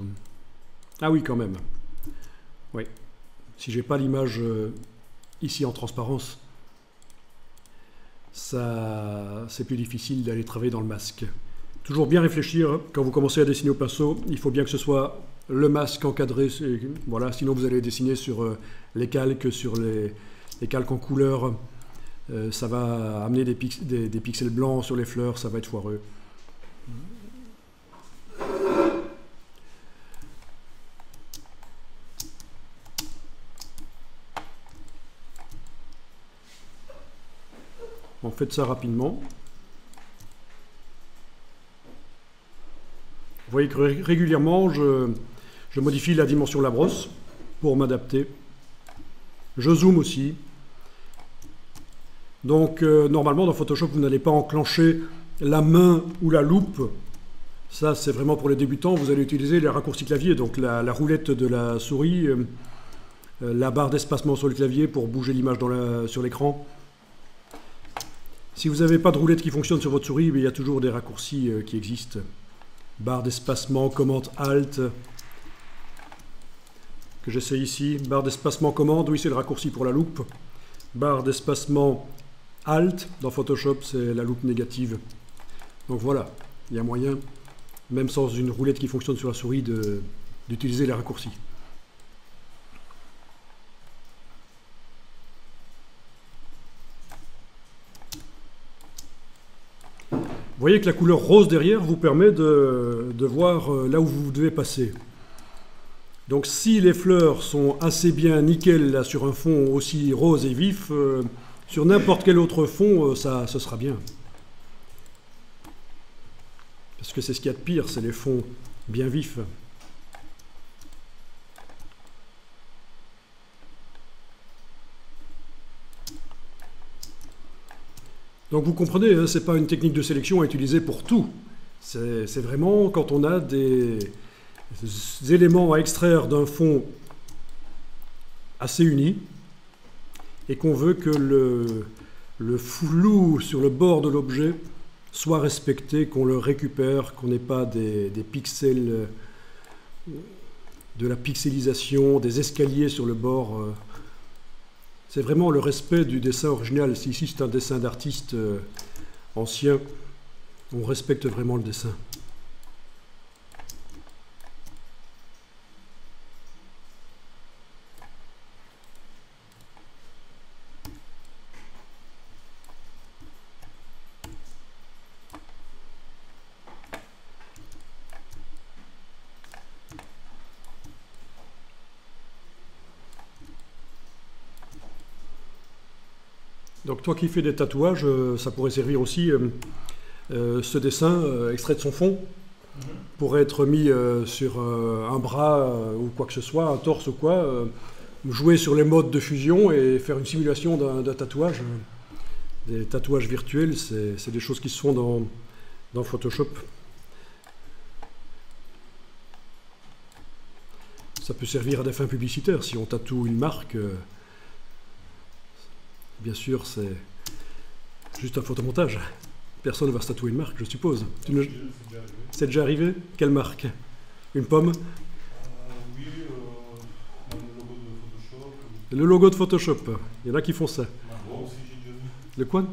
Ah oui, quand même. Oui. Si j'ai pas l'image euh, ici en transparence, ça, c'est plus difficile d'aller travailler dans le masque. Toujours bien réfléchir. Quand vous commencez à dessiner au pinceau, il faut bien que ce soit le masque encadré. Voilà, sinon, vous allez dessiner sur euh, les calques, sur les, les calques en couleur. Euh, ça va amener des, pix des, des pixels blancs sur les fleurs, ça va être foireux. On fait ça rapidement. Vous voyez que ré régulièrement, je, je modifie la dimension de la brosse pour m'adapter. Je zoome aussi. Donc, euh, normalement, dans Photoshop, vous n'allez pas enclencher la main ou la loupe. Ça, c'est vraiment pour les débutants. Vous allez utiliser les raccourcis clavier, donc la, la roulette de la souris, euh, la barre d'espacement sur le clavier pour bouger l'image sur l'écran. Si vous n'avez pas de roulette qui fonctionne sur votre souris, il y a toujours des raccourcis euh, qui existent. Barre d'espacement, commande, alt, que j'essaie ici. Barre d'espacement, commande, oui, c'est le raccourci pour la loupe. Barre d'espacement... Alt, dans Photoshop, c'est la loupe négative. Donc voilà, il y a moyen, même sans une roulette qui fonctionne sur la souris, d'utiliser les raccourcis. Vous voyez que la couleur rose derrière vous permet de, de voir là où vous devez passer. Donc si les fleurs sont assez bien nickel là, sur un fond aussi rose et vif, euh, sur n'importe quel autre fond, euh, ça, ça sera bien. Parce que c'est ce qu'il y a de pire, c'est les fonds bien vifs. Donc vous comprenez, hein, ce n'est pas une technique de sélection à utiliser pour tout. C'est vraiment quand on a des... des éléments à extraire d'un fond assez uni et qu'on veut que le, le flou sur le bord de l'objet soit respecté, qu'on le récupère, qu'on n'ait pas des, des pixels, de la pixelisation, des escaliers sur le bord. C'est vraiment le respect du dessin original. Si ici c'est un dessin d'artiste ancien, on respecte vraiment le dessin. Donc toi qui fais des tatouages, euh, ça pourrait servir aussi euh, euh, ce dessin euh, extrait de son fond pour être mis euh, sur euh, un bras euh, ou quoi que ce soit, un torse ou quoi, euh, jouer sur les modes de fusion et faire une simulation d'un d'un tatouage. Des tatouages virtuels, c'est des choses qui se font dans, dans Photoshop. Ça peut servir à des fins publicitaires si on tatoue une marque. Euh, Bien sûr, c'est juste un photomontage. Personne ne va se tatouer une marque, je suppose. C'est déjà, déjà arrivé. Quelle marque? Une pomme? euh, Oui, euh, le logo de Photoshop. Le logo de Photoshop, il y en a qui font ça. McDo. Le quoi? McDo.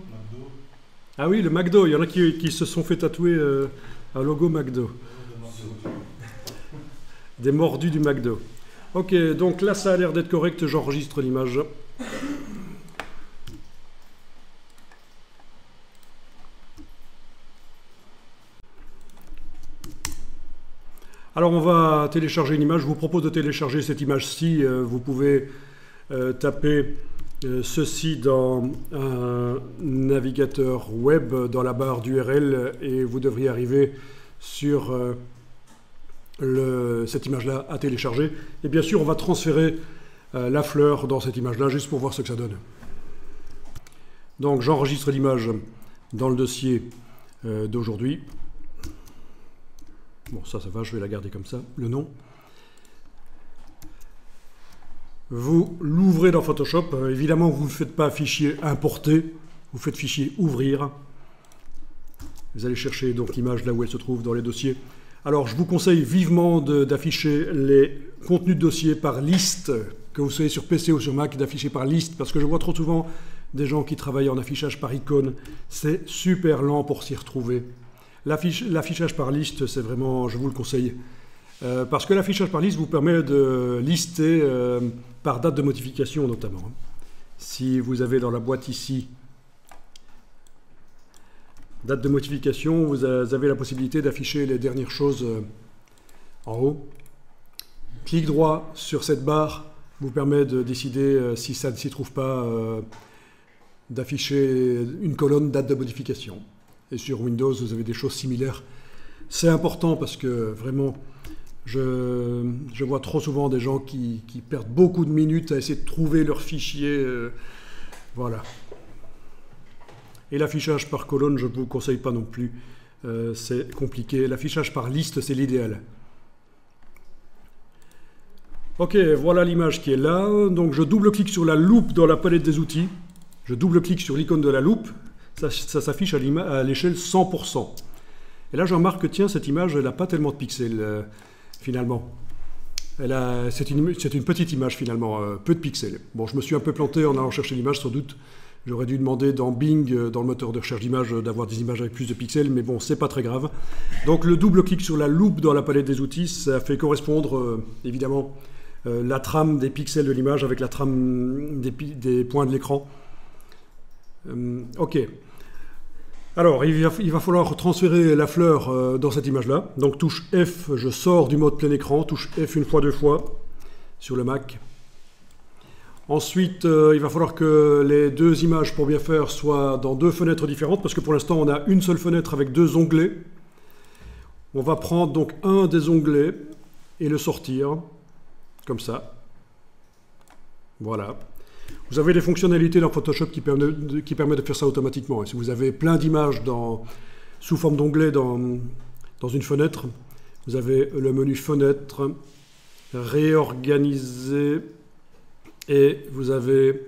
Ah oui, le McDo, il y en a qui, qui se sont fait tatouer euh, un logo McDo. Des mordus du McDo. Ok, donc là ça a l'air d'être correct, j'enregistre l'image. Alors on va télécharger une image, je vous propose de télécharger cette image-ci, vous pouvez euh, taper euh, ceci dans un navigateur web, dans la barre d'U R L, et vous devriez arriver sur euh, le, cette image-là à télécharger. Et bien sûr on va transférer euh, la fleur dans cette image-là, juste pour voir ce que ça donne. Donc j'enregistre l'image dans le dossier euh, d'aujourd'hui. Bon, ça, ça va, je vais la garder comme ça, le nom. Vous l'ouvrez dans Photoshop. Euh, évidemment, vous ne faites pas fichier importer, vous faites fichier ouvrir. Vous allez chercher donc l'image là où elle se trouve dans les dossiers. Alors, je vous conseille vivement d'afficher les contenus de dossier par liste, que vous soyez sur P C ou sur Mac, d'afficher par liste, parce que je vois trop souvent des gens qui travaillent en affichage par icône. C'est super lent pour s'y retrouver. L'affichage par liste, c'est vraiment, je vous le conseille, euh, parce que l'affichage par liste vous permet de lister euh, par date de modification notamment. Si vous avez dans la boîte ici date de modification, vous avez la possibilité d'afficher les dernières choses euh, en haut. Clic droit sur cette barre vous permet de décider euh, si ça ne s'y trouve pas, euh, d'afficher une colonne date de modification. Et sur Windows, vous avez des choses similaires. C'est important parce que vraiment, je, je vois trop souvent des gens qui, qui perdent beaucoup de minutes à essayer de trouver leurs fichiers. Euh, voilà. Et l'affichage par colonne, je ne vous conseille pas non plus. Euh, c'est compliqué. L'affichage par liste, c'est l'idéal. Ok, voilà l'image qui est là. Donc, je double-clique sur la loupe dans la palette des outils. Je double-clique sur l'icône de la loupe. Ça, ça s'affiche à l'échelle cent pour cent. Et là, je remarque que, tiens, cette image, elle n'a pas tellement de pixels, euh, finalement. C'est une, une petite image, finalement, euh, peu de pixels. Bon, je me suis un peu planté en allant chercher l'image, sans doute. J'aurais dû demander dans Bing, euh, dans le moteur de recherche d'images, euh, d'avoir des images avec plus de pixels, mais bon, c'est pas très grave. Donc, le double-clic sur la loupe dans la palette des outils, ça fait correspondre, euh, évidemment, euh, la trame des pixels de l'image avec la trame des, des points de l'écran. Ok, Alors, il va, il va falloir transférer la fleur euh, dans cette image-là. Donc, touche F, je sors du mode plein écran. Touche F une fois, deux fois sur le Mac. Ensuite, euh, il va falloir que les deux images, pour bien faire, soient dans deux fenêtres différentes, parce que pour l'instant, on a une seule fenêtre avec deux onglets. On va prendre donc un des onglets et le sortir, comme ça. Voilà. Vous avez des fonctionnalités dans Photoshop qui permettent qui permet de faire ça automatiquement. Et si vous avez plein d'images sous forme d'onglets dans, dans une fenêtre, vous avez le menu Fenêtre, Réorganiser, et vous avez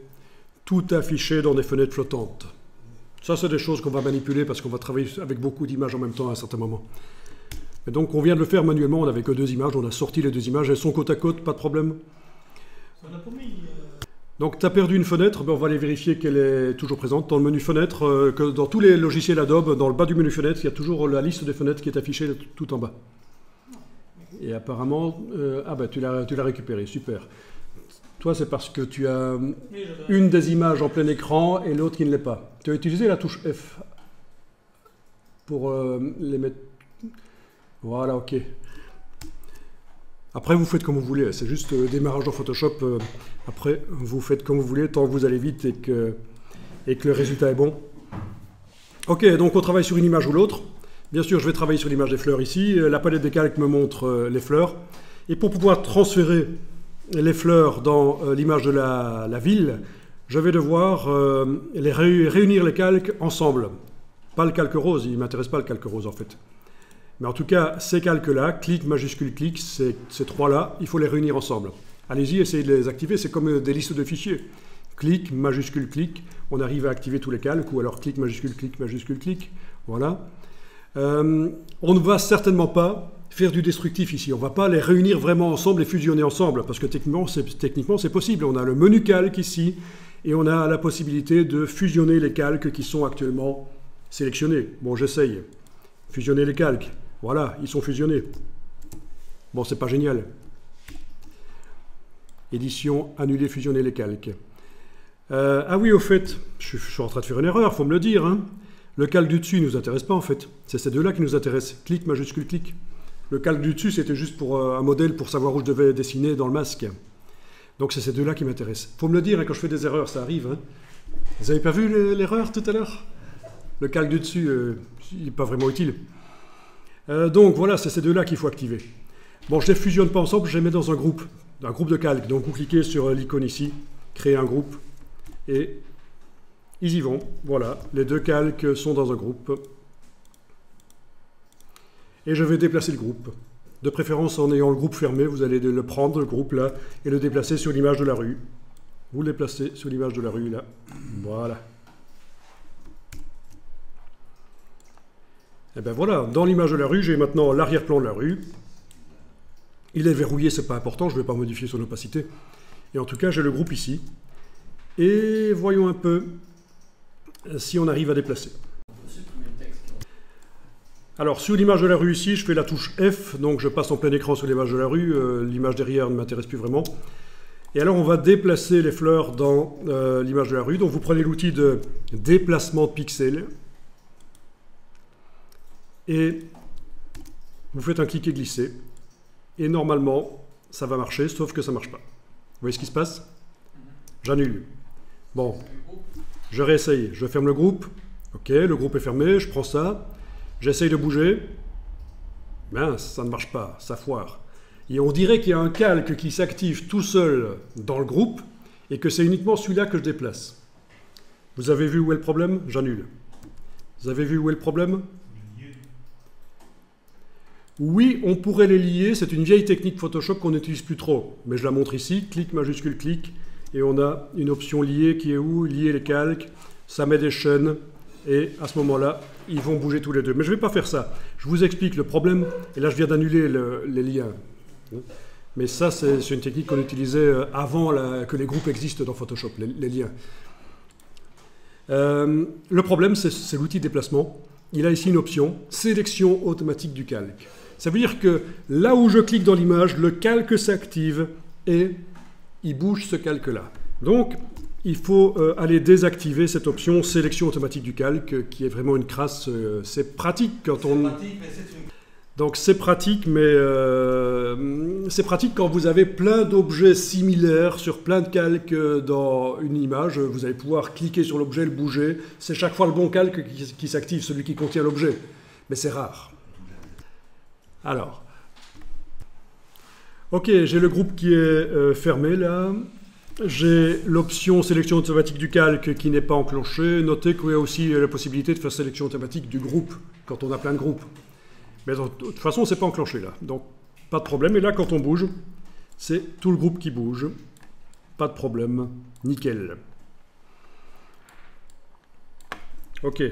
tout affiché dans des fenêtres flottantes. Ça, c'est des choses qu'on va manipuler parce qu'on va travailler avec beaucoup d'images en même temps à un certain moment. Et donc, on vient de le faire manuellement, on n'avait que deux images, on a sorti les deux images, elles sont côte à côte, pas de problème. Donc tu as perdu une fenêtre, ben, on va aller vérifier qu'elle est toujours présente dans le menu fenêtre, euh, que dans tous les logiciels Adobe, dans le bas du menu fenêtre, il y a toujours la liste des fenêtres qui est affichée tout en bas. Et apparemment, euh, ah ben tu l'as récupérée, super. Toi c'est parce que tu as une des images en plein écran et l'autre qui ne l'est pas. Tu as utilisé la touche F pour euh, les mettre... Voilà, ok. Après, vous faites comme vous voulez, c'est juste le démarrage dans Photoshop. Après, vous faites comme vous voulez, tant que vous allez vite et que, et que le résultat est bon. Ok, donc on travaille sur une image ou l'autre. Bien sûr, je vais travailler sur l'image des fleurs ici. La palette des calques me montre les fleurs. Et pour pouvoir transférer les fleurs dans l'image de la, la ville, je vais devoir euh, les ré, réunir les calques ensemble. Pas le calque rose, il ne m'intéresse pas le calque rose en fait. Mais en tout cas, ces calques-là, clic, majuscule, clic, ces, ces trois-là, il faut les réunir ensemble. Allez-y, essayez de les activer, c'est comme des listes de fichiers. Clic, majuscule, clic, on arrive à activer tous les calques, ou alors clic, majuscule, clic, majuscule, clic, voilà. Euh, on ne va certainement pas faire du destructif ici, on ne va pas les réunir vraiment ensemble et fusionner ensemble, parce que techniquement, c'est techniquement, c'est possible. On a le menu calque ici, et on a la possibilité de fusionner les calques qui sont actuellement sélectionnés. Bon, j'essaye. Fusionner les calques. Voilà, ils sont fusionnés. Bon, c'est pas génial. Édition, annuler, fusionner les calques. Euh, ah oui, au fait, je, je suis en train de faire une erreur, faut me le dire. Hein. Le calque du dessus ne nous intéresse pas, en fait. C'est ces deux-là qui nous intéressent. Clic, majuscule, clic. Le calque du dessus, c'était juste pour euh, un modèle pour savoir où je devais dessiner dans le masque. Donc, c'est ces deux-là qui m'intéressent. Faut me le dire, hein, quand je fais des erreurs, ça arrive. Hein. Vous n'avez pas vu l'erreur tout à l'heure? Le calque du dessus, euh, il n'est pas vraiment utile. Euh, donc voilà, c'est ces deux-là qu'il faut activer. Bon, je ne les fusionne pas ensemble, je les mets dans un groupe, un groupe de calques. Donc vous cliquez sur l'icône ici, créer un groupe, et ils y vont. Voilà, les deux calques sont dans un groupe. Et je vais déplacer le groupe. De préférence, en ayant le groupe fermé, vous allez le prendre, le groupe là, et le déplacer sur l'image de la rue. Vous le déplacez sur l'image de la rue là. Voilà. Et bien voilà, dans l'image de la rue, j'ai maintenant l'arrière-plan de la rue. Il est verrouillé, c'est pas important, je ne vais pas modifier son opacité. Et en tout cas, j'ai le groupe ici. Et voyons un peu si on arrive à déplacer. Alors, sur l'image de la rue ici, je fais la touche F, donc je passe en plein écran sur l'image de la rue. Euh, l'image derrière ne m'intéresse plus vraiment. Et alors, on va déplacer les fleurs dans euh, l'image de la rue. Donc, vous prenez l'outil de déplacement de pixels. Et vous faites un clic et glisser. Et normalement, ça va marcher, sauf que ça ne marche pas. Vous voyez ce qui se passe? J'annule. Bon, je réessaye. Je ferme le groupe. Ok, le groupe est fermé. Je prends ça. J'essaye de bouger. Mince, ça ne marche pas. Ça foire. Et on dirait qu'il y a un calque qui s'active tout seul dans le groupe et que c'est uniquement celui-là que je déplace. Vous avez vu où est le problème? J'annule. Vous avez vu où est le problème? Oui, on pourrait les lier, c'est une vieille technique Photoshop qu'on n'utilise plus trop. Mais je la montre ici, clic, majuscule, clic, et on a une option lier qui est où? Lier les calques, ça met des chaînes, et à ce moment-là, ils vont bouger tous les deux. Mais je ne vais pas faire ça, je vous explique le problème, et là je viens d'annuler le, les liens. Mais ça, c'est une technique qu'on utilisait avant la, que les groupes existent dans Photoshop, les, les liens. Euh, le problème, c'est l'outil déplacement. Il a ici une option, sélection automatique du calque. Ça veut dire que là où je clique dans l'image, le calque s'active et il bouge ce calque-là. Donc, il faut euh, aller désactiver cette option sélection automatique du calque, qui est vraiment une crasse. Euh, c'est pratique quand on... Pratique, mais une... Donc c'est pratique, mais euh, c'est pratique quand vous avez plein d'objets similaires sur plein de calques dans une image. Vous allez pouvoir cliquer sur l'objet, le bouger. C'est chaque fois le bon calque qui, qui s'active, celui qui contient l'objet. Mais c'est rare. Alors... Ok, j'ai le groupe qui est euh, fermé là, j'ai l'option sélection automatique du calque qui n'est pas enclenchée. Notez qu'il y a aussi la possibilité de faire sélection automatique du groupe, quand on a plein de groupes. Mais de toute façon, c'est pas enclenché là, donc pas de problème. Et là, quand on bouge, c'est tout le groupe qui bouge, pas de problème, nickel. Ok.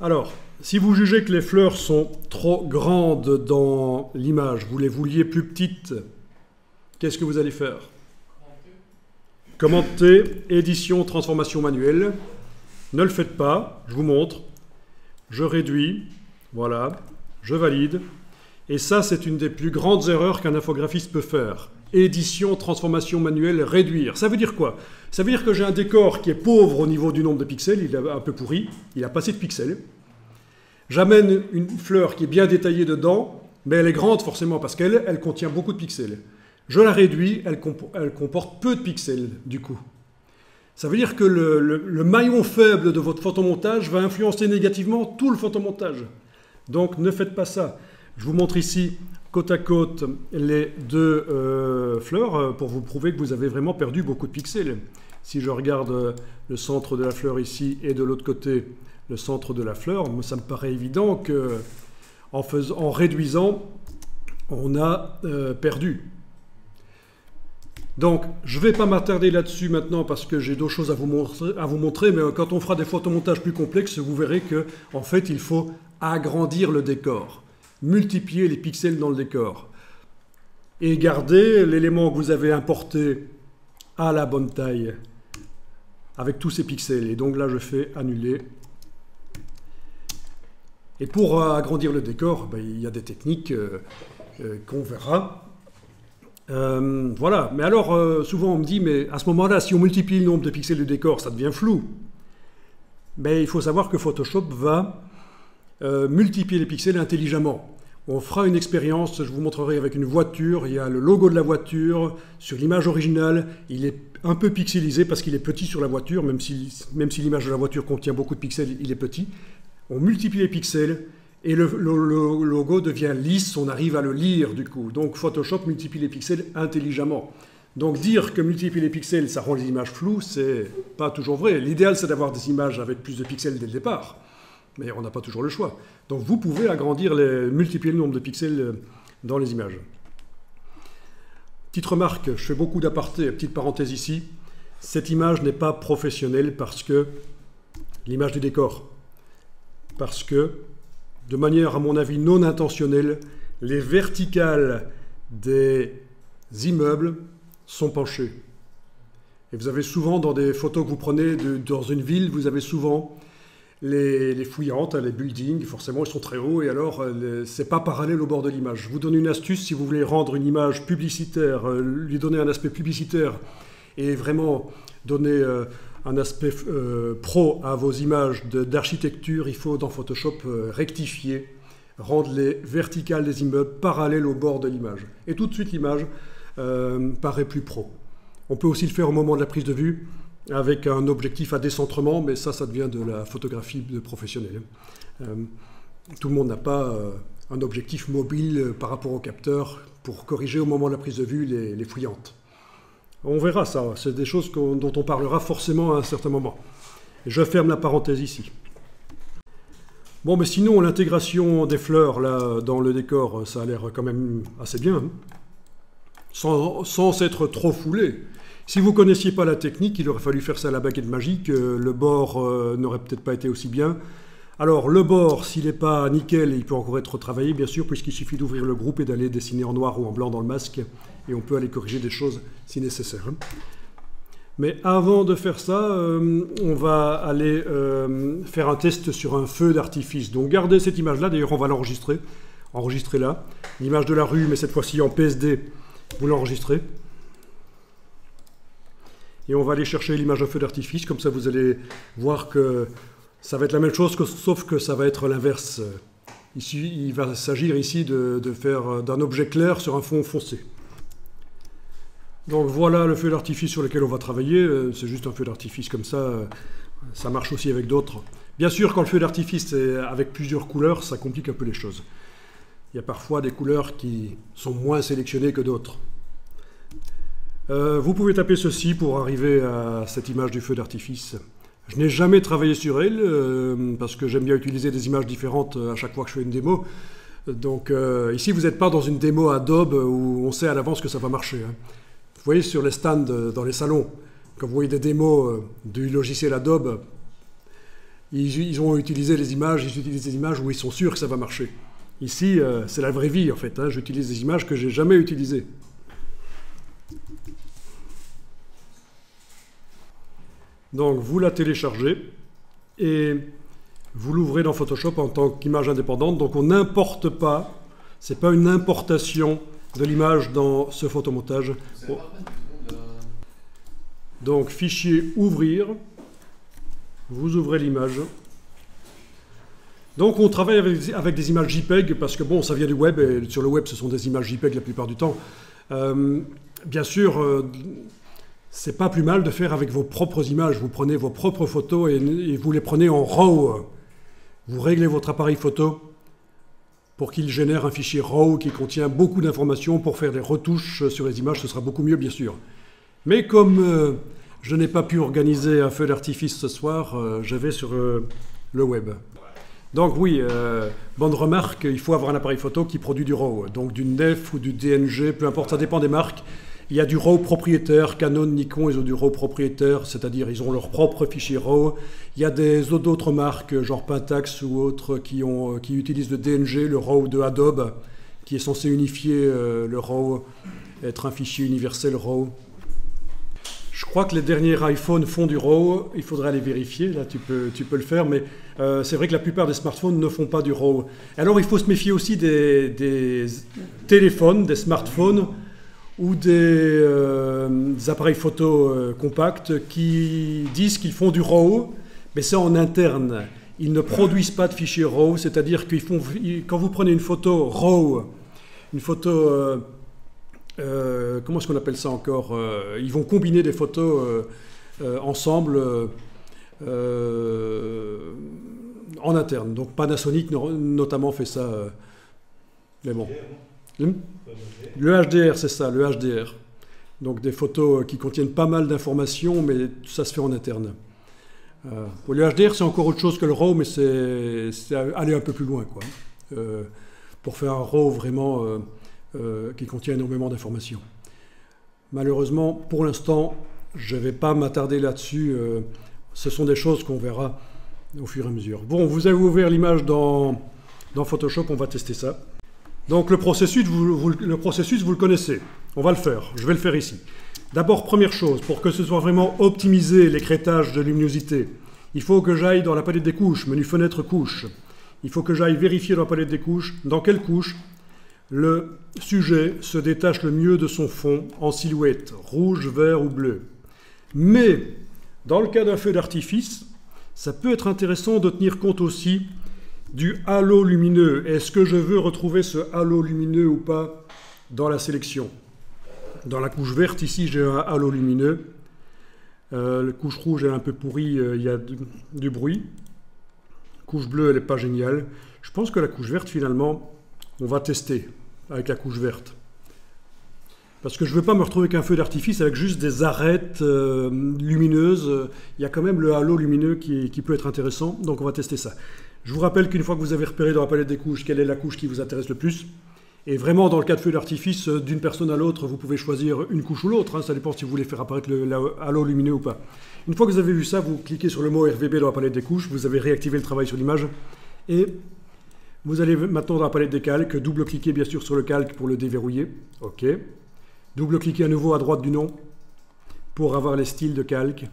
Alors, si vous jugez que les fleurs sont trop grandes dans l'image, vous les vouliez plus petites, qu'est-ce que vous allez faire? Commenter, édition, transformation manuelle. Ne le faites pas, je vous montre. Je réduis, voilà, je valide. Et ça, c'est une des plus grandes erreurs qu'un infographiste peut faire. Édition, transformation manuelle, réduire. Ça veut dire quoi? Ça veut dire que j'ai un décor qui est pauvre au niveau du nombre de pixels, il est un peu pourri, il a pas assez de pixels. J'amène une fleur qui est bien détaillée dedans, mais elle est grande forcément parce qu'elle elle contient beaucoup de pixels. Je la réduis, elle, comp elle comporte peu de pixels du coup. Ça veut dire que le, le, le maillon faible de votre photomontage va influencer négativement tout le photomontage. Donc ne faites pas ça. Je vous montre ici côte à côte les deux euh, fleurs pour vous prouver que vous avez vraiment perdu beaucoup de pixels. Si je regarde le centre de la fleur ici et de l'autre côté le centre de la fleur, ça me paraît évident que en, faisant, en réduisant, on a euh, perdu. Donc je ne vais pas m'attarder là-dessus maintenant parce que j'ai d'autres choses à vous montrer, à vous montrer, mais quand on fera des photomontages plus complexes, vous verrez que en fait il faut agrandir le décor. Multiplier les pixels dans le décor et garder l'élément que vous avez importé à la bonne taille avec tous ces pixels. Et donc là, je fais annuler. Et pour agrandir le décor, ben, il y a des techniques euh, euh, qu'on verra. Euh, voilà. Mais alors, euh, souvent, on me dit, mais à ce moment-là, si on multiplie le nombre de pixels du décor, ça devient flou. Mais il faut savoir que Photoshop va euh, multiplier les pixels intelligemment. On fera une expérience, je vous montrerai avec une voiture, il y a le logo de la voiture, sur l'image originale, il est un peu pixelisé parce qu'il est petit sur la voiture, même si, même si l'image de la voiture contient beaucoup de pixels, il est petit. On multiplie les pixels et le, le, le logo devient lisse, on arrive à le lire du coup. Donc Photoshop multiplie les pixels intelligemment. Donc dire que multiplier les pixels, ça rend les images floues, c'est pas toujours vrai. L'idéal, c'est d'avoir des images avec plus de pixels dès le départ. Mais on n'a pas toujours le choix. Donc vous pouvez agrandir, les, multiplier le nombre de pixels dans les images. Petite remarque, je fais beaucoup d'apartés, petite parenthèse ici. Cette image n'est pas professionnelle parce que l'image du décor. Parce que, de manière à mon avis non intentionnelle, les verticales des immeubles sont penchées. Et vous avez souvent, dans des photos que vous prenez de, dans une ville, vous avez souvent... Les, les fouillantes, les buildings, forcément, ils sont très hauts et alors c'est pas parallèle au bord de l'image. Je vous donne une astuce si vous voulez rendre une image publicitaire, euh, lui donner un aspect publicitaire et vraiment donner euh, un aspect euh, pro à vos images d'architecture, il faut dans Photoshop euh, rectifier, rendre les verticales des immeubles parallèles au bord de l'image. Et tout de suite, l'image euh, paraît plus pro. On peut aussi le faire au moment de la prise de vue, avec un objectif à décentrement, mais ça, ça devient de la photographie de professionnel. Euh, tout le monde n'a pas euh, un objectif mobile par rapport au capteur pour corriger au moment de la prise de vue les, les fouillantes. On verra ça, c'est des choses on, dont on parlera forcément à un certain moment. Je ferme la parenthèse ici. Bon, mais sinon, l'intégration des fleurs là, dans le décor, ça a l'air quand même assez bien, hein, sans, sans être trop foulé. Si vous ne connaissiez pas la technique, il aurait fallu faire ça à la baguette magique, le bord euh, n'aurait peut-être pas été aussi bien. Alors le bord, s'il n'est pas nickel, il peut encore être retravaillé bien sûr, puisqu'il suffit d'ouvrir le groupe et d'aller dessiner en noir ou en blanc dans le masque, et on peut aller corriger des choses si nécessaire. Mais avant de faire ça, euh, on va aller euh, faire un test sur un feu d'artifice. Donc gardez cette image-là, d'ailleurs on va l'enregistrer, enregistrer là, l'image de la rue, mais cette fois-ci en P S D, vous l'enregistrez. et on va aller chercher l'image à feu d'artifice. Comme ça, vous allez voir que ça va être la même chose, que, sauf que ça va être l'inverse. Ici, il va s'agir ici de, de faire d'un objet clair sur un fond foncé. Donc voilà le feu d'artifice sur lequel on va travailler. C'est juste un feu d'artifice comme ça. Ça marche aussi avec d'autres. Bien sûr, quand le feu d'artifice est avec plusieurs couleurs, ça complique un peu les choses. Il y a parfois des couleurs qui sont moins sélectionnées que d'autres. Euh, vous pouvez taper ceci pour arriver à cette image du feu d'artifice. Je n'ai jamais travaillé sur elle, euh, parce que j'aime bien utiliser des images différentes à chaque fois que je fais une démo. Donc euh, ici, vous n'êtes pas dans une démo Adobe où on sait à l'avance que ça va marcher, hein. Vous voyez sur les stands, dans les salons, quand vous voyez des démos du logiciel Adobe, ils, ils ont utilisé les images, ils utilisent des images où ils sont sûrs que ça va marcher. Ici, euh, c'est la vraie vie en fait, hein. J'utilise des images que j'ai jamais utilisées. Donc vous la téléchargez et vous l'ouvrez dans Photoshop en tant qu'image indépendante. Donc on n'importe pas, c'est pas une importation de l'image dans ce photomontage. Oh. Donc fichier ouvrir, vous ouvrez l'image. Donc on travaille avec, avec des images JPEG parce que bon, ça vient du web et sur le web ce sont des images JPEG la plupart du temps. Euh, bien sûr. Euh, C'est pas plus mal de faire avec vos propres images. Vous prenez vos propres photos et, et vous les prenez en RAW. Vous réglez votre appareil photo pour qu'il génère un fichier RAW qui contient beaucoup d'informations pour faire des retouches sur les images. Ce sera beaucoup mieux, bien sûr. Mais comme euh, je n'ai pas pu organiser un feu d'artifice ce soir, euh, je vais sur euh, le web. Donc oui, euh, bonne remarque, il faut avoir un appareil photo qui produit du RAW. Donc du N E F ou du D N G, peu importe, ça dépend des marques. Il y a du RAW propriétaire, Canon, Nikon, ils ont du RAW propriétaire, c'est-à-dire ils ont leur propre fichier RAW. Il y a d'autres marques, genre Pentax ou autres, qui, ont, qui utilisent le D N G, le RAW de Adobe, qui est censé unifier euh, le RAW, être un fichier universel RAW. Je crois que les derniers iPhones font du RAW, il faudrait aller vérifier, là tu peux, tu peux le faire, mais euh, c'est vrai que la plupart des smartphones ne font pas du RAW. Alors il faut se méfier aussi des, des téléphones, des smartphones, ou des, euh, des appareils photo euh, compacts qui disent qu'ils font du RAW, mais c'est en interne. Ils ne produisent pas de fichiers RAW, c'est-à-dire qu'ils font, ils, quand vous prenez une photo RAW, une photo, euh, euh, comment est-ce qu'on appelle ça encore euh, ils vont combiner des photos euh, euh, ensemble euh, euh, en interne. Donc Panasonic notamment fait ça, euh, mais bon. Le H D R, c'est ça, le H D R. Donc des photos qui contiennent pas mal d'informations, mais tout ça se fait en interne. Euh, pour le H D R, c'est encore autre chose que le RAW, mais c'est aller un peu plus loin, quoi. Euh, pour faire un RAW vraiment euh, euh, qui contient énormément d'informations. Malheureusement, pour l'instant, je ne vais pas m'attarder là-dessus. Euh, ce sont des choses qu'on verra au fur et à mesure. Bon, vous avez ouvert l'image dans, dans Photoshop, on va tester ça. Donc le processus, vous, vous, le processus, vous le connaissez. On va le faire. Je vais le faire ici. D'abord, première chose, pour que ce soit vraiment optimisé, l'écrêtage de luminosité, il faut que j'aille dans la palette des couches, menu fenêtre couche. Il faut que j'aille vérifier dans la palette des couches, dans quelle couche le sujet se détache le mieux de son fond en silhouette, rouge, vert ou bleu. Mais, dans le cas d'un feu d'artifice, ça peut être intéressant de tenir compte aussi du halo lumineux. Est-ce que je veux retrouver ce halo lumineux ou pas dans la sélection? Dans la couche verte, ici, j'ai un halo lumineux. Euh, la couche rouge est un peu pourrie, euh, il y a du, du bruit. La couche bleue, elle n'est pas géniale. Je pense que la couche verte, finalement, on va tester avec la couche verte. Parce que je ne veux pas me retrouver avec un feu d'artifice avec juste des arêtes euh, lumineuses. Il y a quand même le halo lumineux qui, qui peut être intéressant, donc on va tester ça. Je vous rappelle qu'une fois que vous avez repéré dans la palette des couches quelle est la couche qui vous intéresse le plus, et vraiment dans le cas de feu d'artifice, d'une personne à l'autre, vous pouvez choisir une couche ou l'autre, hein, ça dépend si vous voulez faire apparaître le halo lumineux ou pas. Une fois que vous avez vu ça, vous cliquez sur le mot R V B dans la palette des couches, vous avez réactivé le travail sur l'image, et vous allez maintenant dans la palette des calques, double-cliquez bien sûr sur le calque pour le déverrouiller, ok. Double-cliquez à nouveau à droite du nom pour avoir les styles de calque.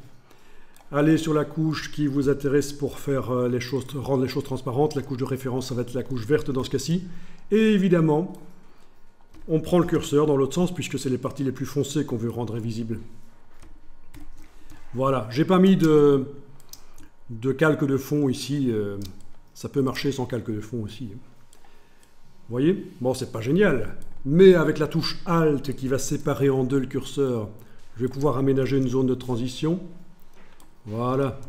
Allez sur la couche qui vous intéresse pour faire les choses, rendre les choses transparentes. La couche de référence, ça va être la couche verte dans ce cas-ci. Et évidemment, on prend le curseur dans l'autre sens puisque c'est les parties les plus foncées qu'on veut rendre invisibles. Voilà, j'ai pas mis de, de calque de fond ici. Ça peut marcher sans calque de fond aussi. Vous voyez? Bon, c'est pas génial. Mais avec la touche Alt qui va séparer en deux le curseur, je vais pouvoir aménager une zone de transition. Voilà.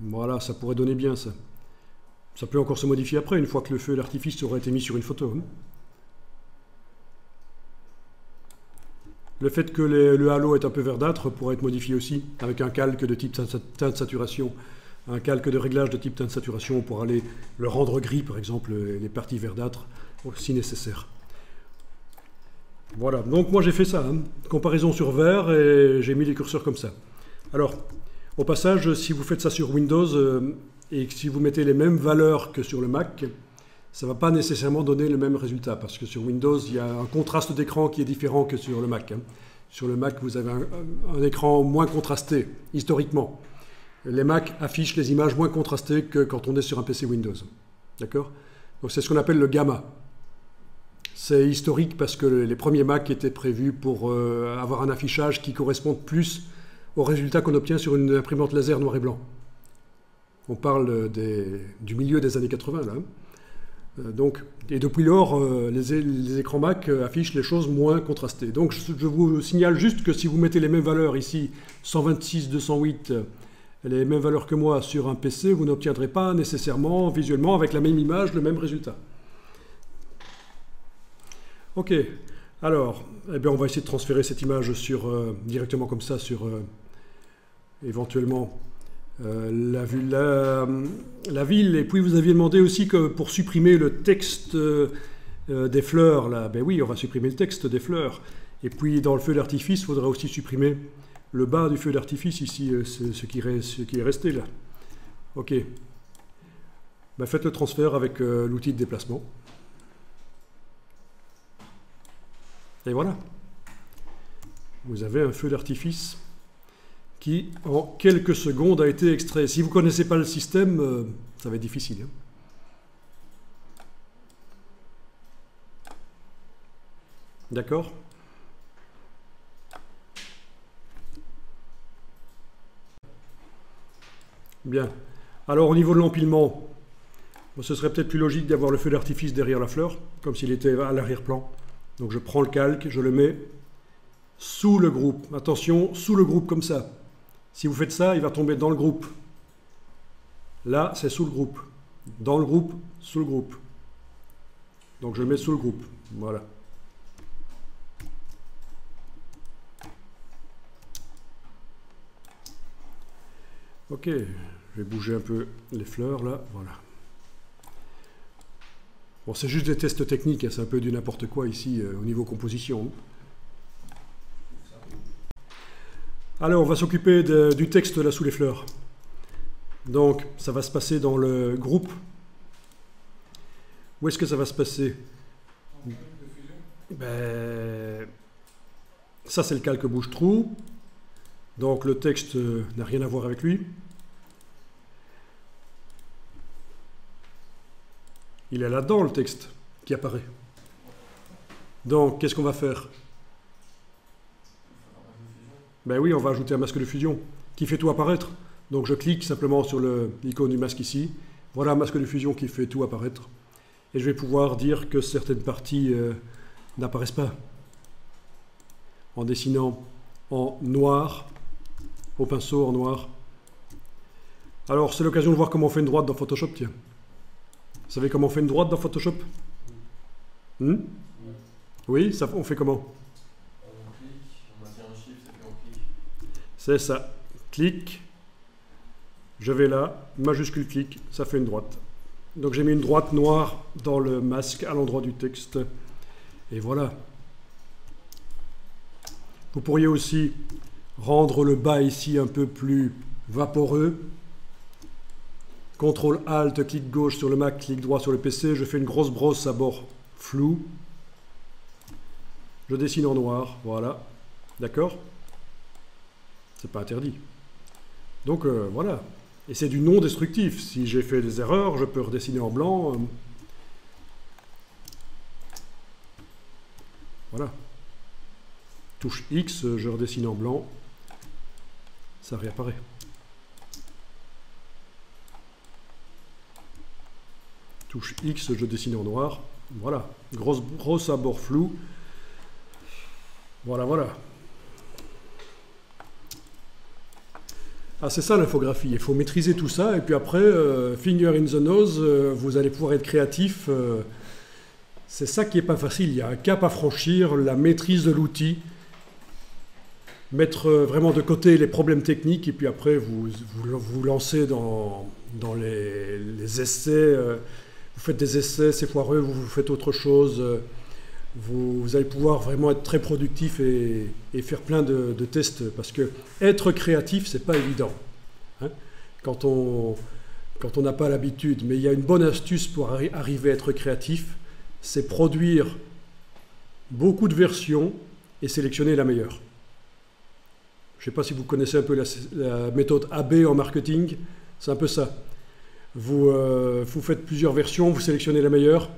Voilà, ça pourrait donner bien ça. Ça peut encore se modifier après, une fois que le feu d'artifice aura été mis sur une photo. Le fait que les, le halo est un peu verdâtre pourrait être modifié aussi, avec un calque de type teint de saturation. Un calque de réglage de type teint de saturation pour aller le rendre gris, par exemple, les parties verdâtres, si nécessaire. Voilà, donc moi j'ai fait ça, hein. Comparaison sur vert, et j'ai mis les curseurs comme ça. Alors, au passage, si vous faites ça sur Windows, euh, et si vous mettez les mêmes valeurs que sur le Mac, ça ne va pas nécessairement donner le même résultat, parce que sur Windows, il y a un contraste d'écran qui est différent que sur le Mac. Hein. Sur le Mac, vous avez un, un écran moins contrasté, historiquement. Les Mac affichent les images moins contrastées que quand on est sur un P C Windows. D'accord? Donc c'est ce qu'on appelle le gamma. C'est historique parce que les premiers Mac étaient prévus pour euh, avoir un affichage qui corresponde plus aux résultats qu'on obtient sur une imprimante laser noir et blanc. On parle des, du milieu des années quatre-vingt, là. Euh, donc, et depuis lors, euh, les, les écrans Mac affichent les choses moins contrastées. Donc je, je vous signale juste que si vous mettez les mêmes valeurs ici, cent vingt-six, deux cent huit... les mêmes valeurs que moi sur un P C, vous n'obtiendrez pas nécessairement, visuellement, avec la même image, le même résultat. Ok, alors, eh bien on va essayer de transférer cette image sur, euh, directement comme ça sur, euh, éventuellement, euh, la, la, la ville. Et puis vous aviez demandé aussi que pour supprimer le texte euh, des fleurs, là, ben oui, on va supprimer le texte des fleurs. Et puis dans le feu d'artifice, il faudra aussi supprimer le bas du feu d'artifice ici, c'est ce qui est resté là. Ok. Ben faites le transfert avec euh, l'outil de déplacement. Et voilà. Vous avez un feu d'artifice qui, en quelques secondes, a été extrait. Si vous ne connaissez pas le système, euh, ça va être difficile. Hein. D'accord ? Bien. Alors, au niveau de l'empilement, ce serait peut-être plus logique d'avoir le feu d'artifice derrière la fleur, comme s'il était à l'arrière-plan. Donc, je prends le calque, je le mets sous le groupe. Attention, sous le groupe, comme ça. Si vous faites ça, il va tomber dans le groupe. Là, c'est sous le groupe. Dans le groupe, sous le groupe. Donc, je le mets sous le groupe. Voilà. Ok, je vais bouger un peu les fleurs là, voilà. Bon, c'est juste des tests techniques, hein, c'est un peu du n'importe quoi ici euh, au niveau composition. Alors, on va s'occuper du texte là sous les fleurs. Donc, ça va se passer dans le groupe. Où est-ce que ça va se passer? Ben, ça, c'est le calque bouche-trou. Donc le texte euh, n'a rien à voir avec lui. Il est là-dedans, le texte qui apparaît. Donc qu'est-ce qu'on va faire? Ben oui, on va ajouter un masque de fusion qui fait tout apparaître. Donc je clique simplement sur l'icône du masque ici. Voilà un masque de fusion qui fait tout apparaître. Et je vais pouvoir dire que certaines parties euh, n'apparaissent pas. En dessinant en noir... au pinceau en noir. Alors, c'est l'occasion de voir comment on fait une droite dans Photoshop, tiens. Vous savez comment on fait une droite dans Photoshop? hmm Oui, ça, on fait comment? On clique, on maintient un shift et puis on clique. C'est ça. Clic. Je vais là, majuscule clic, ça fait une droite. Donc j'ai mis une droite noire dans le masque à l'endroit du texte. Et voilà. Vous pourriez aussi rendre le bas ici un peu plus vaporeux. contrôle Alt, clic gauche sur le Mac, clic droit sur le P C. Je fais une grosse brosse à bord flou. Je dessine en noir. Voilà. D'accord? C'est pas interdit. Donc euh, voilà. Et c'est du non destructif. Si j'ai fait des erreurs, je peux redessiner en blanc. Euh... Voilà. Touche X, je redessine en blanc. ça réapparaît. Touche X, je dessine en noir. Voilà, grosse, grosse abord flou. Voilà, voilà. Ah, c'est ça l'infographie, il faut maîtriser tout ça, et puis après, euh, finger in the nose, euh, vous allez pouvoir être créatif. Euh, c'est ça qui n'est pas facile, il y a un cap à franchir, la maîtrise de l'outil, mettre euh, vraiment de côté les problèmes techniques, et puis après, vous vous, vous lancez dans, dans les, les essais, euh, vous faites des essais, c'est foireux, vous, vous faites autre chose, euh, vous, vous allez pouvoir vraiment être très productif et, et faire plein de, de tests, parce que être créatif, c'est pas évident, hein, quand on quand on n'a pas l'habitude. Mais il y a une bonne astuce pour arri arriver à être créatif, c'est produire beaucoup de versions et sélectionner la meilleure. Je sais pas si vous connaissez un peu la, la méthode A B en marketing, c'est un peu ça. Vous, euh, vous faites plusieurs versions, vous sélectionnez la meilleure.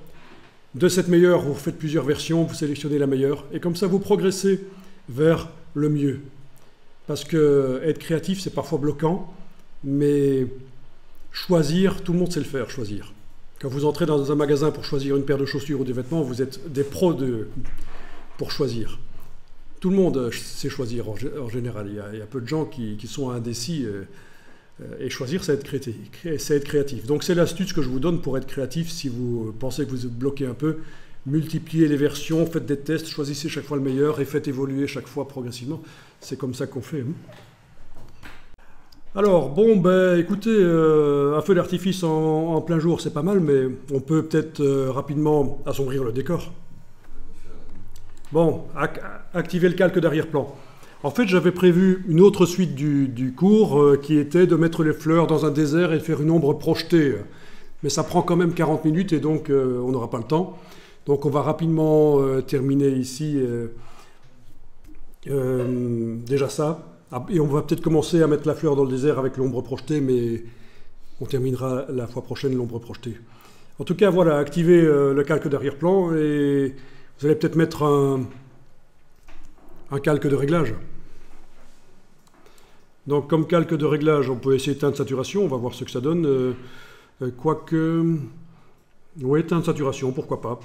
De cette meilleure, vous faites plusieurs versions, vous sélectionnez la meilleure, et comme ça, vous progressez vers le mieux. Parce que être créatif, c'est parfois bloquant, mais choisir, tout le monde sait le faire, choisir. Quand vous entrez dans un magasin pour choisir une paire de chaussures ou des vêtements, vous êtes des pros de, pour choisir. Tout le monde sait choisir en, en général. Il y, a, il y a peu de gens qui, qui sont indécis, et choisir, c'est être créatif. Donc c'est l'astuce que je vous donne pour être créatif. Si vous pensez que vous êtes bloqué un peu, multipliez les versions, faites des tests, choisissez chaque fois le meilleur et faites évoluer chaque fois progressivement. C'est comme ça qu'on fait. Alors bon, ben écoutez, euh, un feu d'artifice en, en plein jour, c'est pas mal, mais on peut peut-être euh, rapidement assombrir le décor. Bon, ac activer le calque d'arrière-plan. En fait, j'avais prévu une autre suite du, du cours euh, qui était de mettre les fleurs dans un désert et de faire une ombre projetée. Mais ça prend quand même quarante minutes et donc euh, on n'aura pas le temps. Donc on va rapidement euh, terminer ici euh, euh, déjà ça. Et on va peut-être commencer à mettre la fleur dans le désert avec l'ombre projetée, mais on terminera la fois prochaine l'ombre projetée. En tout cas, voilà, activez euh, le calque d'arrière-plan et vous allez peut-être mettre un... un calque de réglage. Donc comme calque de réglage, on peut essayer teint de saturation, on va voir ce que ça donne. Euh, euh, Quoique... Oui, teint de saturation, pourquoi pas.